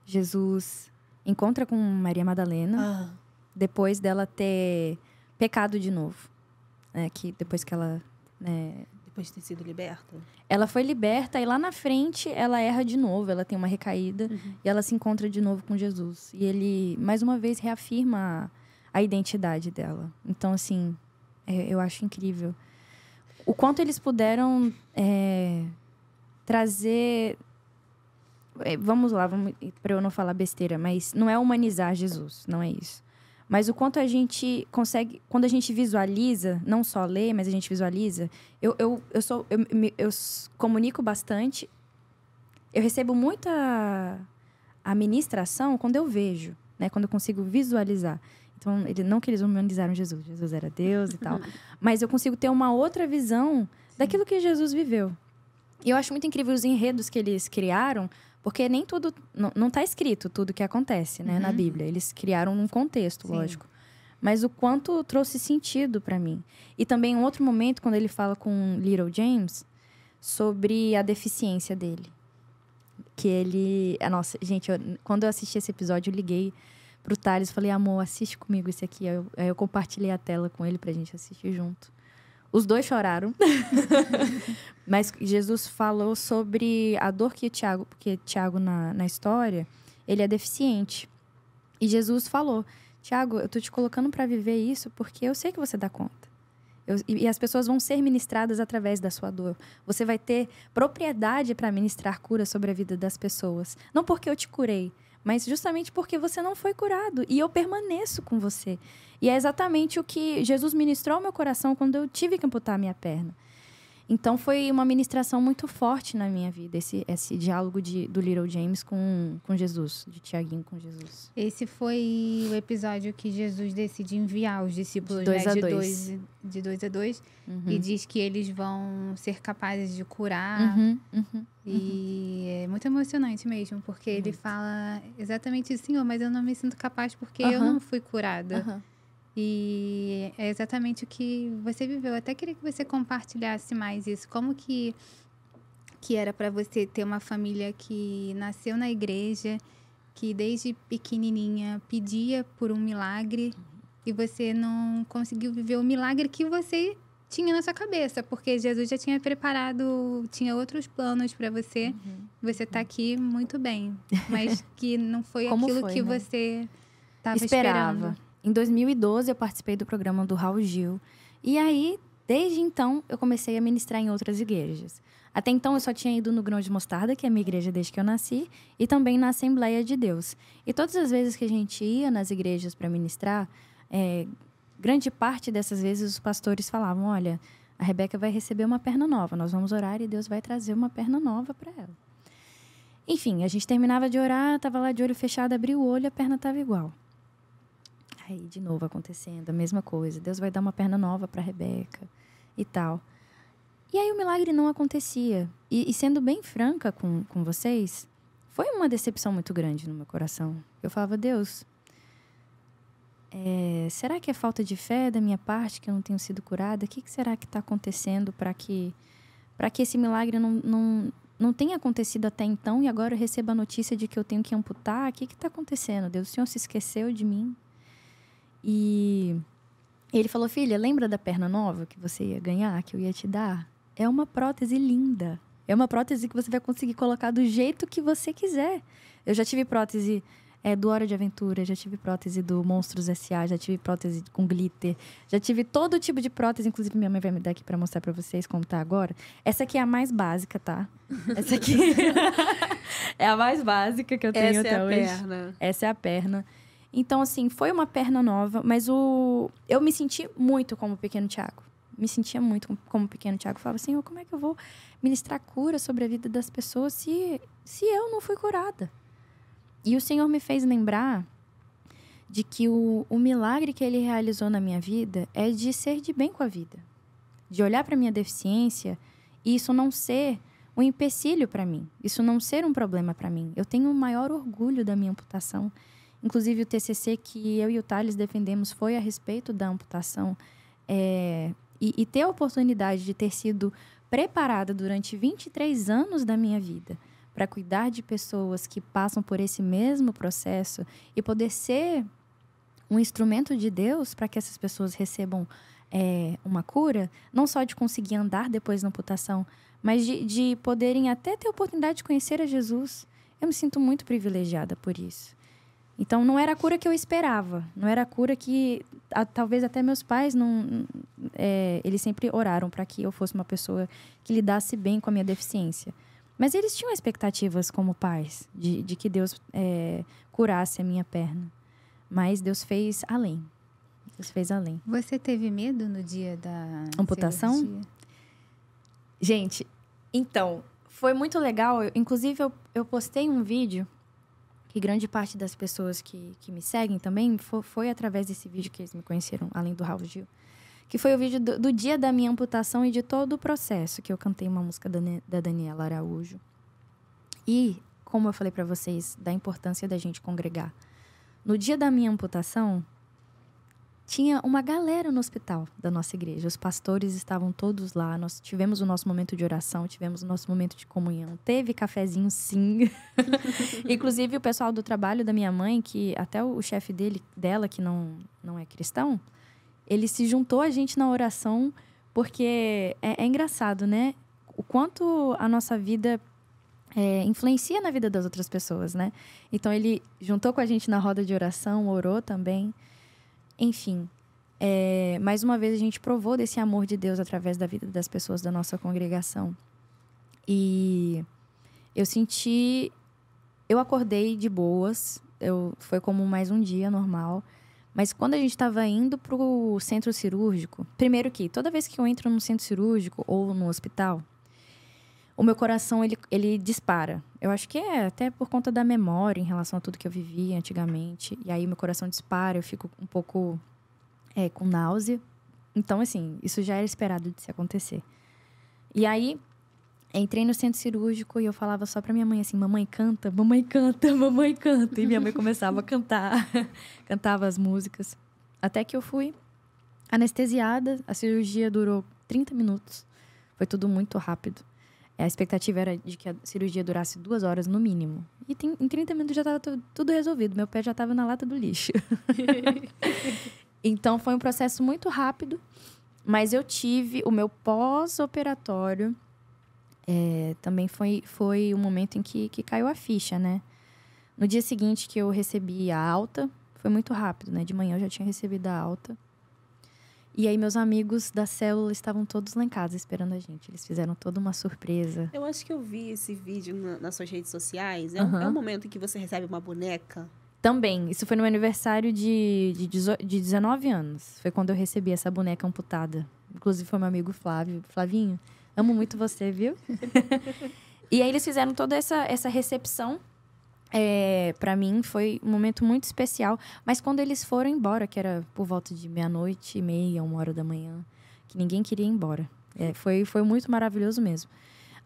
Jesus encontra com Maria Madalena. Ah. Depois dela ter pecado de novo. É, que depois que ela... É, Depois de ter sido liberta? Ela foi liberta e lá na frente ela erra de novo. Ela tem uma recaída uhum. e ela se encontra de novo com Jesus. E ele, mais uma vez, reafirma a, a identidade dela. Então, assim, é, eu acho incrível. O quanto eles puderam é, trazer... É, vamos lá, vamos, para eu não falar besteira, mas não é humanizar Jesus, não é isso. Mas o quanto a gente consegue... Quando a gente visualiza, não só lê, mas a gente visualiza... Eu, eu, eu, sou, eu, me, eu comunico bastante. Eu recebo muita administração quando eu vejo, né? Quando eu consigo visualizar. Então, ele, não que eles humanizaram Jesus. Jesus era Deus e tal. Mas eu consigo ter uma outra visão Sim. daquilo que Jesus viveu. E eu acho muito incrível os enredos que eles criaram... Porque nem tudo... Não está escrito tudo que acontece, né, uhum. na Bíblia. Eles criaram um contexto, Sim. lógico. Mas o quanto trouxe sentido para mim. E também um outro momento, quando ele fala com Little James, sobre a deficiência dele. Que ele... Nossa, gente, eu, quando eu assisti esse episódio, eu liguei pro Thales e falei, amor, assiste comigo esse aqui. Aí eu, aí eu compartilhei a tela com ele pra gente assistir junto. Os dois choraram. Mas Jesus falou sobre a dor que o Tiago... Porque Tiago, na, na história, ele é deficiente. E Jesus falou, Tiago, eu tô te colocando para viver isso porque eu sei que você dá conta. Eu, e, e as pessoas vão ser ministradas através da sua dor. Você vai ter propriedade para ministrar cura sobre a vida das pessoas. Não porque eu te curei, mas justamente porque você não foi curado. E eu permaneço com você. E é exatamente o que Jesus ministrou ao meu coração quando eu tive que amputar a minha perna. Então foi uma ministração muito forte na minha vida, esse, esse diálogo de, do Little James com, com Jesus, de Tiaguinho com Jesus. Esse foi o episódio que Jesus decide enviar os discípulos, dois, né? a de, dois. Dois, de dois a dois. Uhum. E diz que eles vão ser capazes de curar. Uhum, uhum, e uhum. é muito emocionante mesmo, porque muito. Ele fala exatamente isso, Senhor, mas eu não me sinto capaz porque uhum. eu não fui curada. Uhum. E é exatamente o que você viveu. Eu até queria que você compartilhasse mais isso. Como que, que era para você ter uma família que nasceu na igreja, que desde pequenininha pedia por um milagre e você não conseguiu viver o milagre que você tinha na sua cabeça, porque Jesus já tinha preparado, tinha outros planos para você. Uhum. Você tá aqui muito bem, mas que não foi Como aquilo foi, que né? você tava Esperava. esperando. Em dois mil e doze, eu participei do programa do Raul Gil. E aí, desde então, eu comecei a ministrar em outras igrejas. Até então, eu só tinha ido no Grão de Mostarda, que é a minha igreja desde que eu nasci, e também na Assembleia de Deus. E todas as vezes que a gente ia nas igrejas para ministrar, é, grande parte dessas vezes os pastores falavam, olha, a Rebeca vai receber uma perna nova, nós vamos orar e Deus vai trazer uma perna nova para ela. Enfim, a gente terminava de orar, estava lá de olho fechado, abriu o olho, a perna estava igual. Aí, de novo acontecendo, a mesma coisa. Deus vai dar uma perna nova para Rebeca e tal. E aí o milagre não acontecia. E, e sendo bem franca com, com vocês, foi uma decepção muito grande no meu coração. Eu falava, Deus, é, será que é falta de fé da minha parte, que eu não tenho sido curada? O que, que será que está acontecendo para que, para que esse milagre não, não, não tenha acontecido até então e agora eu recebo a notícia de que eu tenho que amputar? O que está acontecendo? Deus, o Senhor se esqueceu de mim? E ele falou, filha, lembra da perna nova que você ia ganhar, que eu ia te dar? É uma prótese linda. É uma prótese que você vai conseguir colocar do jeito que você quiser. Eu já tive prótese é, do Hora de Aventura, já tive prótese do Monstros S A, já tive prótese com glitter, já tive todo tipo de prótese. Inclusive, minha mãe vai me dar aqui pra mostrar pra vocês como tá agora. Essa aqui é a mais básica, tá? Essa aqui é a mais básica que eu tenho até hoje. Essa é a perna. Essa é a perna. Então, assim, foi uma perna nova, mas o... eu me senti muito como o pequeno Tiago. Me sentia muito como o pequeno Tiago. Falava assim, oh, como é que eu vou ministrar cura sobre a vida das pessoas se, se eu não fui curada? E o Senhor me fez lembrar de que o, o milagre que Ele realizou na minha vida é de ser de bem com a vida. De olhar para a minha deficiência e isso não ser um empecilho para mim. Isso não ser um problema para mim. Eu tenho o maior orgulho da minha amputação. Inclusive, o T C C que eu e o Thales defendemos foi a respeito da amputação. É, e, e ter a oportunidade de ter sido preparada durante vinte e três anos da minha vida para cuidar de pessoas que passam por esse mesmo processo e poder ser um instrumento de Deus para que essas pessoas recebam é, uma cura, não só de conseguir andar depois da amputação, mas de, de poderem até ter a oportunidade de conhecer a Jesus. Eu me sinto muito privilegiada por isso. Então, não era a cura que eu esperava. Não era a cura que... A, talvez até meus pais não... É, eles sempre oraram para que eu fosse uma pessoa que lidasse bem com a minha deficiência. Mas eles tinham expectativas como pais de, de que Deus é, curasse a minha perna. Mas Deus fez além. Deus fez além. Você teve medo no dia da amputação? Cirurgia? Gente, então, foi muito legal. Inclusive, eu, eu postei um vídeo... que grande parte das pessoas que, que me seguem também foi, foi através desse vídeo que eles me conheceram, além do Raul Gil. Que foi o vídeo do, do dia da minha amputação e de todo o processo, que eu cantei uma música da, da Daniela Araújo. E, como eu falei para vocês, da importância da gente congregar. No dia da minha amputação, tinha uma galera no hospital da nossa igreja. Os pastores estavam todos lá. Nós tivemos o nosso momento de oração, tivemos o nosso momento de comunhão. Teve cafezinho, sim. Inclusive, o pessoal do trabalho da minha mãe, que até o chefe dele, dela, que não, não é cristão, ele se juntou a gente na oração, porque é, é engraçado, né? O quanto a nossa vida... É, influencia na vida das outras pessoas, né? Então, ele juntou com a gente na roda de oração, orou também... Enfim, é, mais uma vez a gente provou desse amor de Deus através da vida das pessoas da nossa congregação. E eu senti... Eu acordei de boas, eu, foi como mais um dia normal, Mas quando a gente estava indo para o centro cirúrgico... Primeiro que, toda vez que eu entro num centro cirúrgico ou no hospital... O meu coração, ele, ele dispara. Eu acho que é até por conta da memória em relação a tudo que eu vivia antigamente. E aí, meu coração dispara, eu fico um pouco é, com náusea. Então, assim, isso já era esperado de se acontecer. E aí, entrei no centro cirúrgico e eu falava só pra minha mãe assim, mamãe canta, mamãe canta, mamãe canta. E minha mãe começava a cantar, cantava as músicas. Até que eu fui anestesiada, a cirurgia durou trinta minutos. Foi tudo muito rápido. A expectativa era de que a cirurgia durasse duas horas no mínimo. E tem, em trinta minutos já estava tudo resolvido. Meu pé já estava na lata do lixo. Então, foi um processo muito rápido. Mas eu tive o meu pós-operatório. É, também foi, foi um momento em que, que caiu a ficha, né? No dia seguinte que eu recebi a alta, foi muito rápido, né? De manhã eu já tinha recebido a alta. E aí, meus amigos da célula estavam todos lá em casa esperando a gente. Eles fizeram toda uma surpresa. Eu acho que eu vi esse vídeo na, nas suas redes sociais. É, uhum. É um momento em que você recebe uma boneca? Também. Isso foi no meu aniversário de, de, de dezenove anos. Foi quando eu recebi essa boneca amputada. Inclusive, foi meu amigo Flávio. Flavinho, amo muito você, viu? E aí, eles fizeram toda essa, essa recepção. É, pra mim foi um momento muito especial, mas quando eles foram embora, que era por volta de meia-noite e meia, uma hora da manhã, que ninguém queria ir embora. É, foi, foi muito maravilhoso mesmo.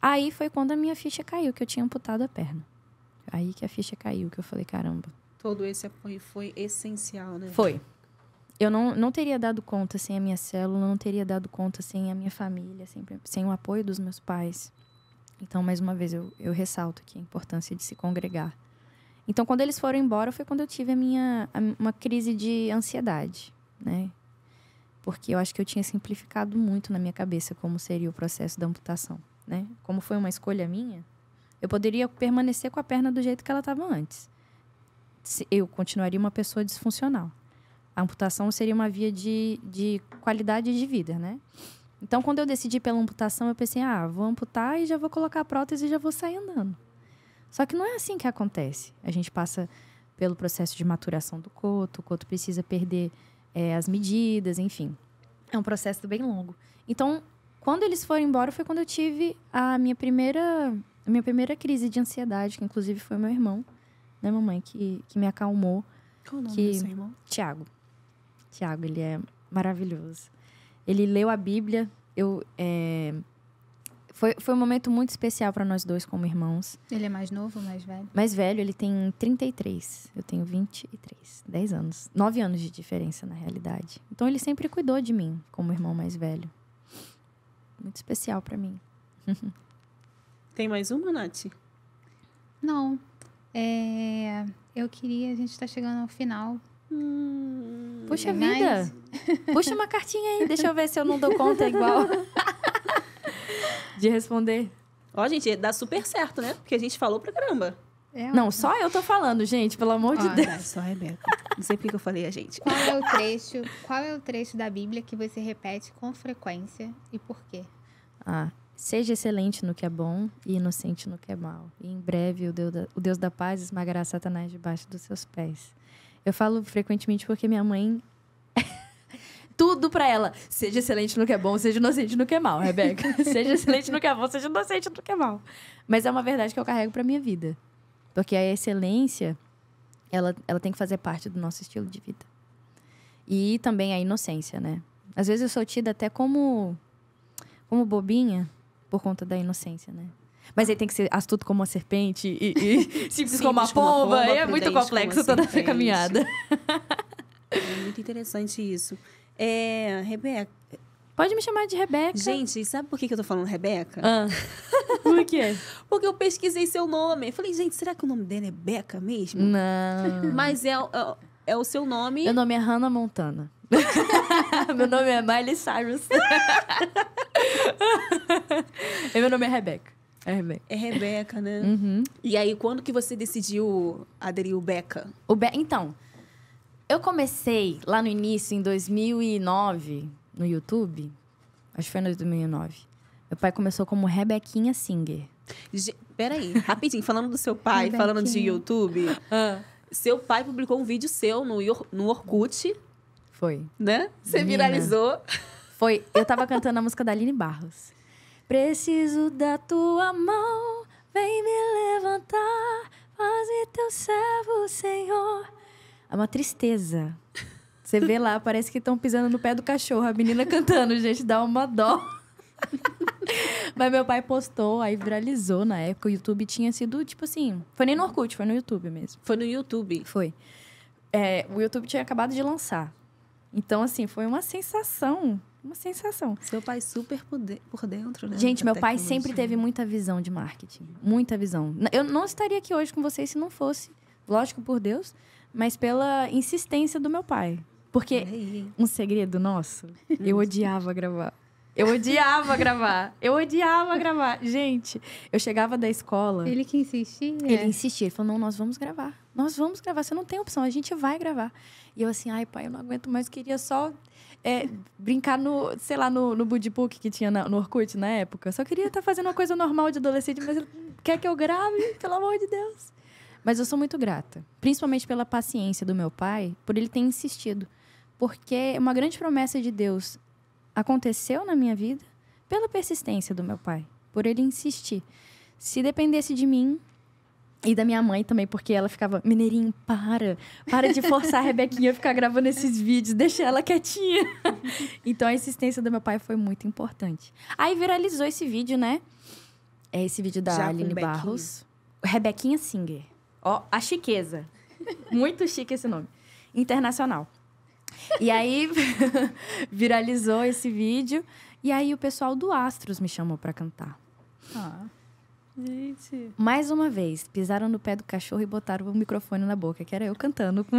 Aí foi quando a minha ficha caiu, que eu tinha amputado a perna. Aí que a ficha caiu, que eu falei, caramba. Todo esse apoio foi essencial, né? Foi. Eu não, não teria dado conta sem a minha célula, não teria dado conta sem a minha família, sem, sem o apoio dos meus pais. Então, mais uma vez, eu, eu ressalto aqui a importância de se congregar. Então, quando eles foram embora, foi quando eu tive a minha, a, uma crise de ansiedade, né? Porque eu acho que eu tinha simplificado muito na minha cabeça como seria o processo da amputação, né? Como foi uma escolha minha, eu poderia permanecer com a perna do jeito que ela estava antes. Eu continuaria uma pessoa disfuncional. A amputação seria uma via de, de qualidade de vida, né? Então, quando eu decidi pela amputação, eu pensei, ah, vou amputar e já vou colocar a prótese e já vou sair andando. Só que não é assim que acontece. A gente passa pelo processo de maturação do coto, o coto precisa perder é, as medidas, enfim. É um processo bem longo. Então, quando eles foram embora, foi quando eu tive a minha primeira, a minha primeira crise de ansiedade, que inclusive foi meu irmão, né, mamãe, que, que me acalmou. Qual o nome que... do seu irmão? Tiago. Tiago, ele é maravilhoso. Ele leu a Bíblia, eu... É... Foi, foi um momento muito especial para nós dois como irmãos. Ele é mais novo ou mais velho? Mais velho, ele tem trinta e três. Eu tenho vinte e três. dez anos. nove anos de diferença, na realidade. Então, ele sempre cuidou de mim como irmão mais velho. Muito especial para mim. Tem mais uma, Nath? Não. É... Eu queria... A gente está chegando ao final... Hum, Puxa vida! Nice. Puxa uma cartinha aí. Deixa eu ver se eu não dou conta igual... De responder. Ó, oh, gente, dá super certo, né? Porque a gente falou pra caramba. É, não, só eu tô falando, gente, pelo amor oh, de Deus. Não, só a Rebeca. Não sei por que eu falei a gente. Qual é o trecho, qual é o trecho da Bíblia que você repete com frequência e por quê? Ah, seja excelente no que é bom e inocente no que é mal. E em breve o Deus da, o Deus da paz esmagará Satanás debaixo dos seus pés. Eu falo frequentemente porque minha mãe... Tudo pra ela. Seja excelente no que é bom, seja inocente no que é mal, Rebeca. Seja excelente no que é bom, seja inocente no que é mal. Mas é uma verdade que eu carrego pra minha vida. Porque a excelência, ela, ela tem que fazer parte do nosso estilo de vida. E também a inocência, né? Às vezes eu sou tida até como, como bobinha por conta da inocência, né? Mas aí tem que ser astuto como uma serpente e, e simples, simples como uma pomba. pomba é muito complexo toda essa caminhada. É muito interessante isso. É, Rebeca... Pode me chamar de Rebeca. Gente, sabe por que eu tô falando Rebeca? Ah. Por quê? Porque eu pesquisei seu nome. Falei, gente, será que o nome dela é Beca mesmo? Não. Mas é, é, é o seu nome... Meu nome é Hannah Montana. Meu nome é Miley Cyrus. Meu nome é Rebeca. É Rebeca. É Rebeca, né? Uhum. E aí, quando que você decidiu aderir ao Beca? O Be... Então... Eu comecei lá no início, em dois mil e nove, no YouTube. Acho que foi em dois mil e nove. Meu pai começou como Rebequinha Singer. Ge- Peraí, rapidinho. Falando do seu pai, falando de YouTube. Ah. Seu pai publicou um vídeo seu no, no Orkut. Foi. Né? Você viralizou. Foi. Eu tava cantando a música da Aline Barros. Preciso da tua mão, vem me levantar, faz-me teu servo, Senhor. É uma tristeza. Você vê lá, parece que estão pisando no pé do cachorro. A menina cantando, gente, dá uma dó. Mas meu pai postou, aí viralizou na época. O YouTube tinha sido, tipo assim... Foi nem no Orkut, foi no YouTube mesmo. Foi no YouTube? Foi. É, o YouTube tinha acabado de lançar. Então, assim, foi uma sensação. Uma sensação. Seu pai super por dentro, né? Gente, meu pai sempre teve muita visão de marketing. Muita visão. Eu não estaria aqui hoje com vocês se não fosse, lógico, por Deus, mas pela insistência do meu pai. Porque, um segredo nosso, eu odiava gravar. Eu odiava gravar. Eu odiava gravar. Gente, eu chegava da escola... Ele que insistia. Ele insistia. Ele falou, não, nós vamos gravar. Nós vamos gravar. Você não tem opção. A gente vai gravar. E eu assim, ai, pai, eu não aguento mais. Queria só é, brincar no, sei lá, no, no Budipuc que tinha na, no Orkut na época. Só queria estar fazendo uma coisa normal de adolescente. Mas ele quer que eu grave? Pelo amor de Deus. Mas eu sou muito grata. Principalmente pela paciência do meu pai, por ele ter insistido. Porque é uma grande promessa de Deus... Aconteceu na minha vida pela persistência do meu pai, por ele insistir. Se dependesse de mim e da minha mãe também, porque ela ficava, mineirinho, para, para de forçar a Rebequinha a ficar gravando esses vídeos, deixa ela quietinha. Então, a insistência do meu pai foi muito importante. Aí viralizou esse vídeo, né? É esse vídeo da Já Aline Barros. Rebequinha Singer. Ó, a chiqueza. Muito chique esse nome. Internacional. E aí, viralizou esse vídeo. E aí, o pessoal do Astros me chamou pra cantar. Ah, gente. Mais uma vez, pisaram no pé do cachorro e botaram o microfone na boca, que era eu cantando com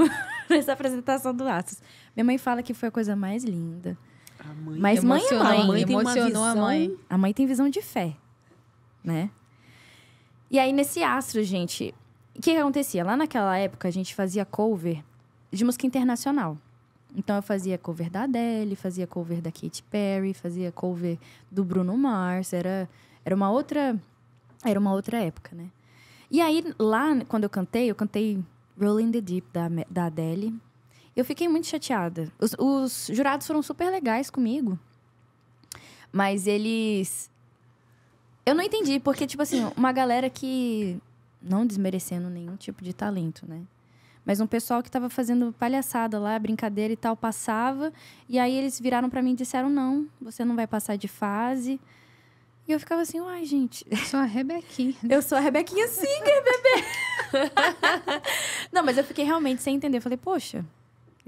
essa apresentação do Astros. Minha mãe fala que foi a coisa mais linda. A mãe Mas mãe é mãe. A mãe tem emocionou uma visão, a mãe. A mãe tem visão de fé, né? E aí, nesse Astros, gente, o que, que acontecia? Lá naquela época, a gente fazia cover de música internacional. Então, eu fazia cover da Adele, fazia cover da Katy Perry, fazia cover do Bruno Mars. Era, era, uma outra, era uma outra época, né? E aí, lá, quando eu cantei, eu cantei Rolling the Deep, da, da Adele. Eu fiquei muito chateada. Os, os jurados foram super legais comigo. Mas eles... Eu não entendi, porque, tipo assim, uma galera que... Não desmerecendo nenhum tipo de talento, né? Mas um pessoal que estava fazendo palhaçada lá, brincadeira e tal, passava. E aí eles viraram para mim e disseram, não, você não vai passar de fase. E eu ficava assim, uai, gente... Eu sou a Rebequinha. Eu sou a Rebequinha Singer, bebê! Não, mas eu fiquei realmente sem entender. Eu falei, poxa,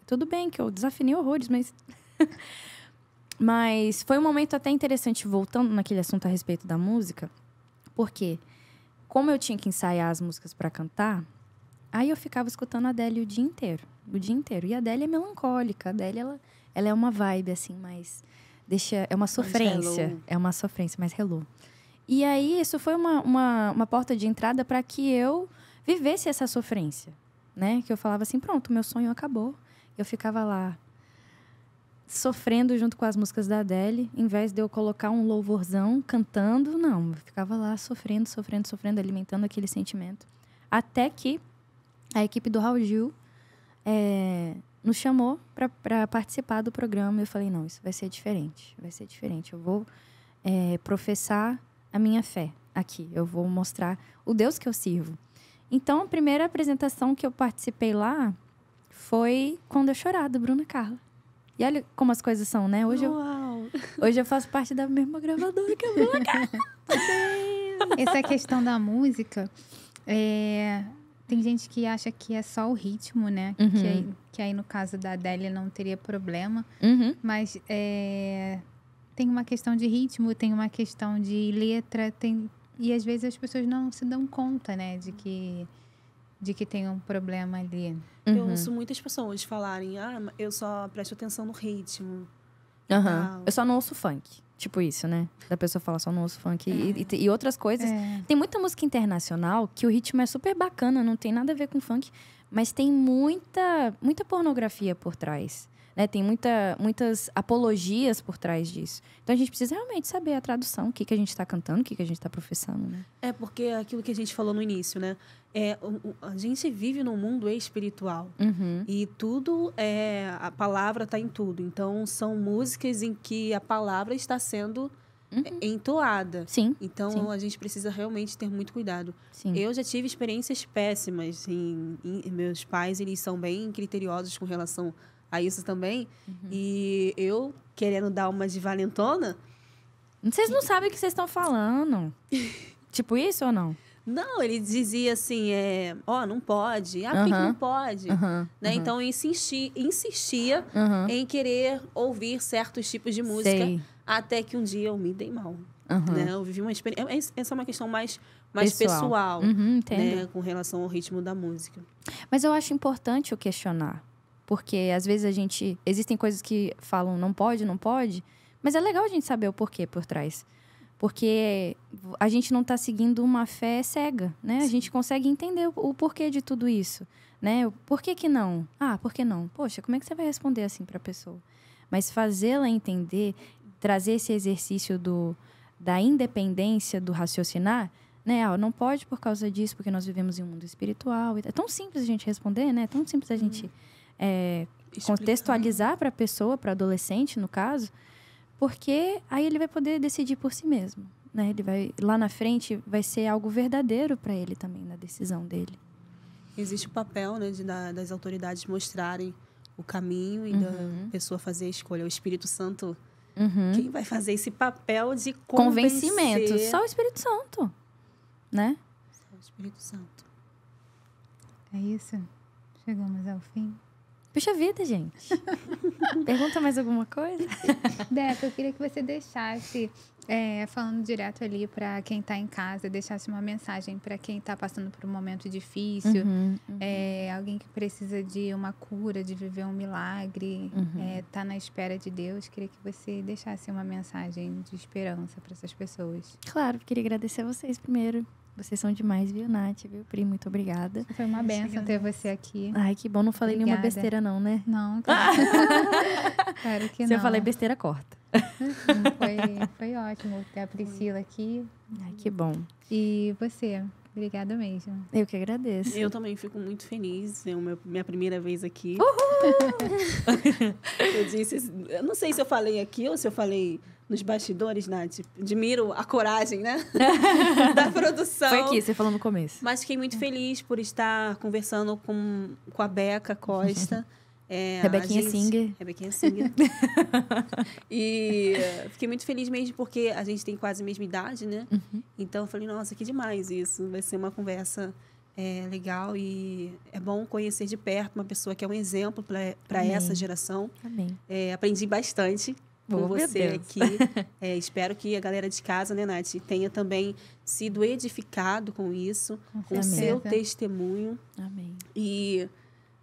tudo bem que eu desafinei horrores, mas... Mas foi um momento até interessante, voltando naquele assunto a respeito da música. Porque como eu tinha que ensaiar as músicas para cantar... Aí eu ficava escutando a Adele o dia inteiro, o dia inteiro. E a Adele é melancólica, a Adele, ela, ela é uma vibe, assim, mais... Deixa, é uma sofrência, é uma sofrência, mas hello. E aí, isso foi uma, uma, uma porta de entrada para que eu vivesse essa sofrência, né? Que eu falava assim, pronto, meu sonho acabou. Eu ficava lá, sofrendo junto com as músicas da Adele, em vez de eu colocar um louvorzão cantando, não. Eu ficava lá, sofrendo, sofrendo, sofrendo, alimentando aquele sentimento. Até que... A equipe do Raul Gil é, nos chamou para participar do programa. Eu falei, não, isso vai ser diferente. Vai ser diferente. Eu vou é, professar a minha fé aqui. Eu vou mostrar o Deus que eu sirvo. Então, a primeira apresentação que eu participei lá foi Quando Eu Chorar, do Bruna Carla. E olha como as coisas são, né? Hoje, Uau. Eu, hoje eu faço parte da mesma gravadora que a Bruna Carla. Essa questão da música... É... Tem gente que acha que é só o ritmo, né? Uhum. Que, aí, que aí, no caso da Adele, não teria problema. Uhum. Mas é, tem uma questão de ritmo, tem uma questão de letra. Tem, e, às vezes, as pessoas não se dão conta, né? De que, de que tem um problema ali. Uhum. Eu ouço muitas pessoas falarem, ah, eu só presto atenção no ritmo. Uhum. Ah, eu só não ouço funk. Tipo isso, né? Da pessoa fala, só não ouço funk. É. E, e, e outras coisas. É. Tem muita música internacional que o ritmo é super bacana, não tem nada a ver com funk. Mas tem muita, muita pornografia por trás. né? Tem muita, muitas apologias por trás disso. Então, a gente precisa realmente saber a tradução, o que, que a gente está cantando, o que, que a gente está professando, né? É, porque aquilo que a gente falou no início, né? É, a gente vive num mundo espiritual. Uhum. E tudo, é, a palavra está em tudo. Então, são músicas em que a palavra está sendo... Uhum. entoada. Sim. Então, sim. a gente precisa realmente ter muito cuidado. Sim. Eu já tive experiências péssimas. Em, em, meus pais, eles são bem criteriosos com relação a isso também. Uhum. E eu, querendo dar uma de valentona... Vocês não sabem o que vocês estão falando. Tipo isso ou não? Não, ele dizia assim, é, ó, oh, não pode. Ah, por uhum. que não pode? Uhum. Né? Uhum. Então, eu insisti, insistia uhum. em querer ouvir certos tipos de música. Sei. Até que um dia eu me dei mal. Uhum. Né? Eu vivi uma experiência... Essa é uma questão mais, mais pessoal. pessoal, uhum, entendo. Né? Com relação ao ritmo da música. Mas eu acho importante o questionar. Porque, às vezes, a gente... Existem coisas que falam não pode, não pode. Mas é legal a gente saber o porquê por trás. Porque a gente não está seguindo uma fé cega, né? Sim. A gente consegue entender o porquê de tudo isso, né? Por que que não? Ah, por que não? Poxa, como é que você vai responder assim para a pessoa? Mas fazê-la entender... Trazer esse exercício do, da independência, do raciocinar, né? Ah, não pode por causa disso, porque nós vivemos em um mundo espiritual. É tão simples a gente responder, né? É tão simples a gente hum. é, contextualizar para a pessoa, para adolescente, no caso, porque aí ele vai poder decidir por si mesmo, né? Ele vai, lá na frente, vai ser algo verdadeiro para ele também, na decisão dele. Existe o papel, né, de, da, das autoridades mostrarem o caminho e uhum. da pessoa fazer a escolha. O Espírito Santo... Uhum. Quem vai fazer esse papel de convencer... Convencimento. Só o Espírito Santo, né? Só o Espírito Santo. É isso? Chegamos ao fim. Puxa vida, gente. Pergunta mais alguma coisa? Beca, eu queria que você deixasse, é, falando direto ali para quem está em casa, deixasse uma mensagem para quem está passando por um momento difícil, uhum, uhum. É, alguém que precisa de uma cura, de viver um milagre, está uhum. é, na espera de Deus. Queria que você deixasse uma mensagem de esperança para essas pessoas. Claro, queria agradecer a vocês primeiro. Vocês são demais, viu, Nath? Viu, Pri? Muito obrigada. Foi uma benção ter você aqui. Ai, que bom. Não falei obrigada. nenhuma besteira, não, né? Não, claro. Claro que não. Se eu falei besteira, corta. Foi, foi ótimo ter a Priscila aqui. Ai, que bom. E você? Obrigada mesmo. Eu que agradeço. Eu também fico muito feliz. É uma, minha primeira vez aqui. Uhul! Eu disse... Eu não sei se eu falei aqui ou se eu falei... Nos bastidores, Nath, admiro a coragem, né? Da produção. Foi aqui, você falou no começo. Mas fiquei muito feliz por estar conversando com, com a Bekah Costa. É, Rebequinha gente, Singer. Rebequinha Singer. E fiquei muito feliz mesmo porque a gente tem quase a mesma idade, né? Uhum. Então eu falei, nossa, que demais isso. Vai ser uma conversa é, legal e é bom conhecer de perto uma pessoa que é um exemplo para essa geração. Amém. É, aprendi bastante. Com você aqui. É, espero que a galera de casa, né, Nath, tenha também sido edificado com isso, com o seu testemunho. Amém. E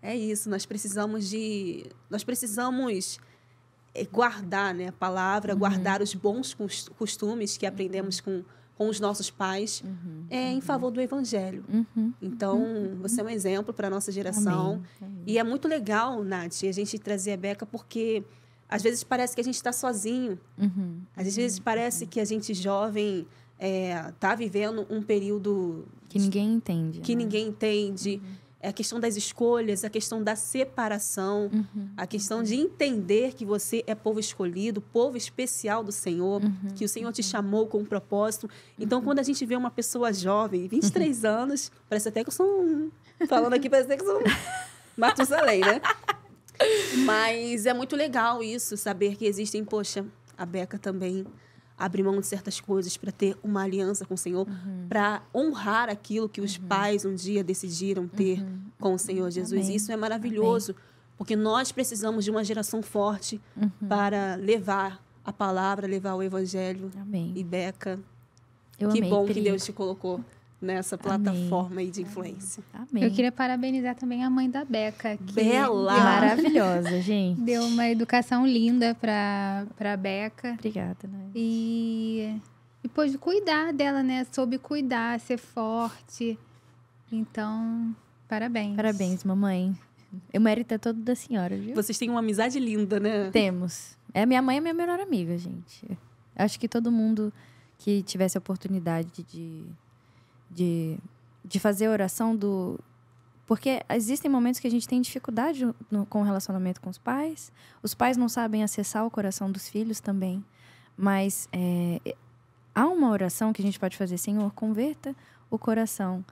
é isso, nós precisamos de... Nós precisamos guardar, né, a palavra, uhum. guardar os bons costumes que aprendemos com, com os nossos pais uhum. é, em favor do Evangelho. Uhum. Então, uhum. você é um exemplo para a nossa geração. Amém. Amém. E é muito legal, Nath, a gente trazer a Bekah porque... Às vezes parece que a gente está sozinho. Uhum, Às vezes uhum, parece uhum. que a gente jovem está é, vivendo um período... Que ninguém entende. Que né? ninguém entende. Uhum. É a questão das escolhas, a questão da separação, uhum, a questão uhum. de entender que você é povo escolhido, povo especial do Senhor, uhum, que o Senhor te chamou com um propósito. Então, uhum. quando a gente vê uma pessoa jovem, vinte e três uhum. anos, parece até que eu sou um... Falando aqui, parece até que eu sou um... Matusalém, né? Mas é muito legal isso, saber que existem, poxa, a Bekah também abre mão de certas coisas para ter uma aliança com o Senhor, uhum. para honrar aquilo que os uhum. pais um dia decidiram ter uhum. com o Senhor Jesus. Amém. Isso é maravilhoso, Amém. porque nós precisamos de uma geração forte uhum. para levar a palavra, levar o Evangelho. Amém. E Bekah, Eu que amei, bom Pri. que Deus te colocou nessa plataforma Amém. aí de influência. Amém. Eu queria parabenizar também a mãe da Bekah. Que Bela! Deu... Maravilhosa, gente. Deu uma educação linda para a Bekah. Obrigada, né? E, e pôde cuidar dela, né? Soube cuidar, ser forte. Então, parabéns. Parabéns, mamãe. O mérito é todo da senhora, viu? Vocês têm uma amizade linda, né? Temos. É, minha mãe é minha melhor amiga, gente. Acho que todo mundo que tivesse a oportunidade de, de, de fazer oração do... Porque existem momentos que a gente tem dificuldade no, com o relacionamento com os pais. Os pais não sabem acessar o coração dos filhos também. Mas é, há uma oração que a gente pode fazer. Senhor, converta o coração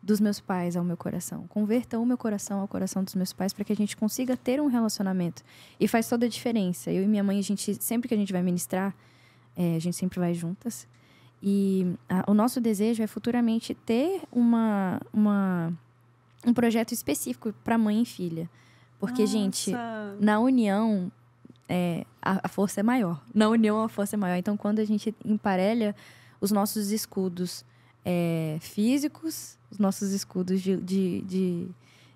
dos meus pais ao meu coração. Converta o meu coração ao coração dos meus pais para que a gente consiga ter um relacionamento. E faz toda a diferença. Eu e minha mãe, a gente, sempre que a gente vai ministrar, é, a gente sempre vai juntas. E a, o nosso desejo é futuramente ter uma... uma um projeto específico para mãe e filha. Porque, nossa, gente, na união, é, a, a força é maior. Na união, a força é maior. Então, quando a gente emparelha os nossos escudos é, físicos, os nossos escudos de, de, de,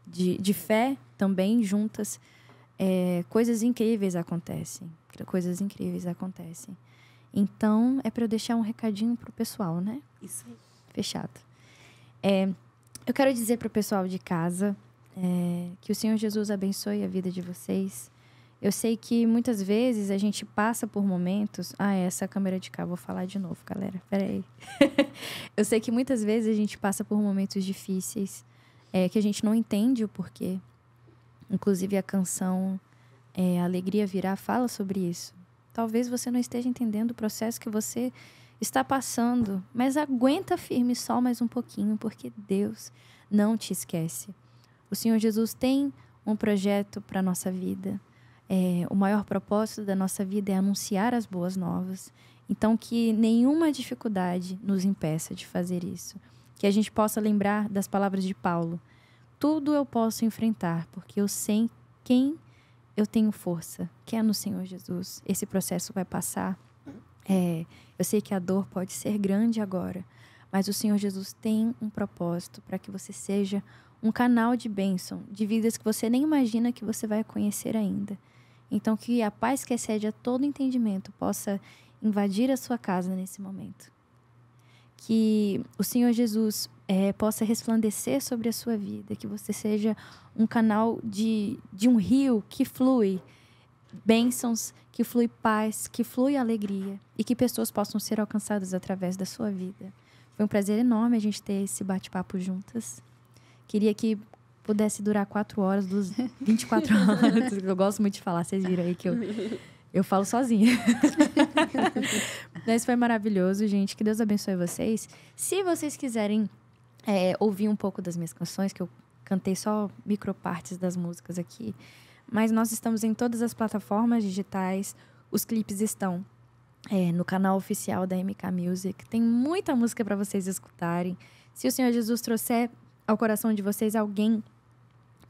de, de fé também juntas, é, coisas incríveis acontecem. Coisas incríveis acontecem. Então, é para eu deixar um recadinho pro pessoal, né? Isso aí. Fechado. É... Eu quero dizer para o pessoal de casa é, que o Senhor Jesus abençoe a vida de vocês. Eu sei que muitas vezes a gente passa por momentos... Ah, essa câmera de cá, vou falar de novo, galera. Peraí. Eu sei que muitas vezes a gente passa por momentos difíceis, é, que a gente não entende o porquê. Inclusive a canção é, Alegria Virá fala sobre isso. Talvez você não esteja entendendo o processo que você... está passando, mas aguenta firme só mais um pouquinho, porque Deus não te esquece. O Senhor Jesus tem um projeto para a nossa vida. É, o maior propósito da nossa vida é anunciar as boas novas. Então, que nenhuma dificuldade nos impeça de fazer isso. Que a gente possa lembrar das palavras de Paulo. Tudo eu posso enfrentar, porque eu sei quem eu tenho força, que é no Senhor Jesus. Esse processo vai passar. É, eu sei que a dor pode ser grande agora, mas o Senhor Jesus tem um propósito para que você seja um canal de bênção, de vidas que você nem imagina que você vai conhecer ainda. Então, que a paz que excede a todo entendimento possa invadir a sua casa nesse momento. Que o Senhor Jesus é, possa resplandecer sobre a sua vida, que você seja um canal de, de um rio que flui bênçãos, que flui paz, que flui alegria e que pessoas possam ser alcançadas através da sua vida. Foi um prazer enorme a gente ter esse bate-papo juntas. Queria que pudesse durar quatro horas, dos vinte e quatro horas. Eu gosto muito de falar, vocês viram aí que eu, eu falo sozinha. Mas foi maravilhoso, gente. Que Deus abençoe vocês. Se vocês quiserem é, ouvir um pouco das minhas canções, que eu cantei só micropartes das músicas aqui, mas nós estamos em todas as plataformas digitais. Os clipes estão é, no canal oficial da M K Music. Tem muita música para vocês escutarem. Se o Senhor Jesus trouxer ao coração de vocês alguém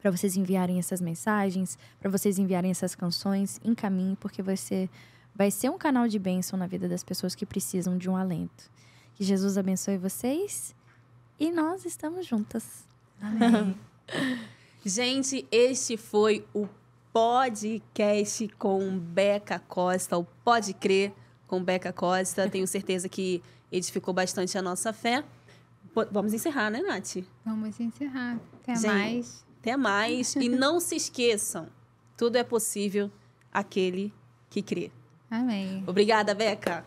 para vocês enviarem essas mensagens, para vocês enviarem essas canções, encaminhe, porque você vai ser um canal de bênção na vida das pessoas que precisam de um alento. Que Jesus abençoe vocês e nós estamos juntas. Amém. Gente, este foi o podcast com Bekah Costa, o Pode Crer com Bekah Costa. Tenho certeza que edificou bastante a nossa fé. Vamos encerrar, né, Nath? Vamos encerrar. Até Gente, mais. Até mais. E não se esqueçam, tudo é possível aquele que crê. Amém. Obrigada, Bekah.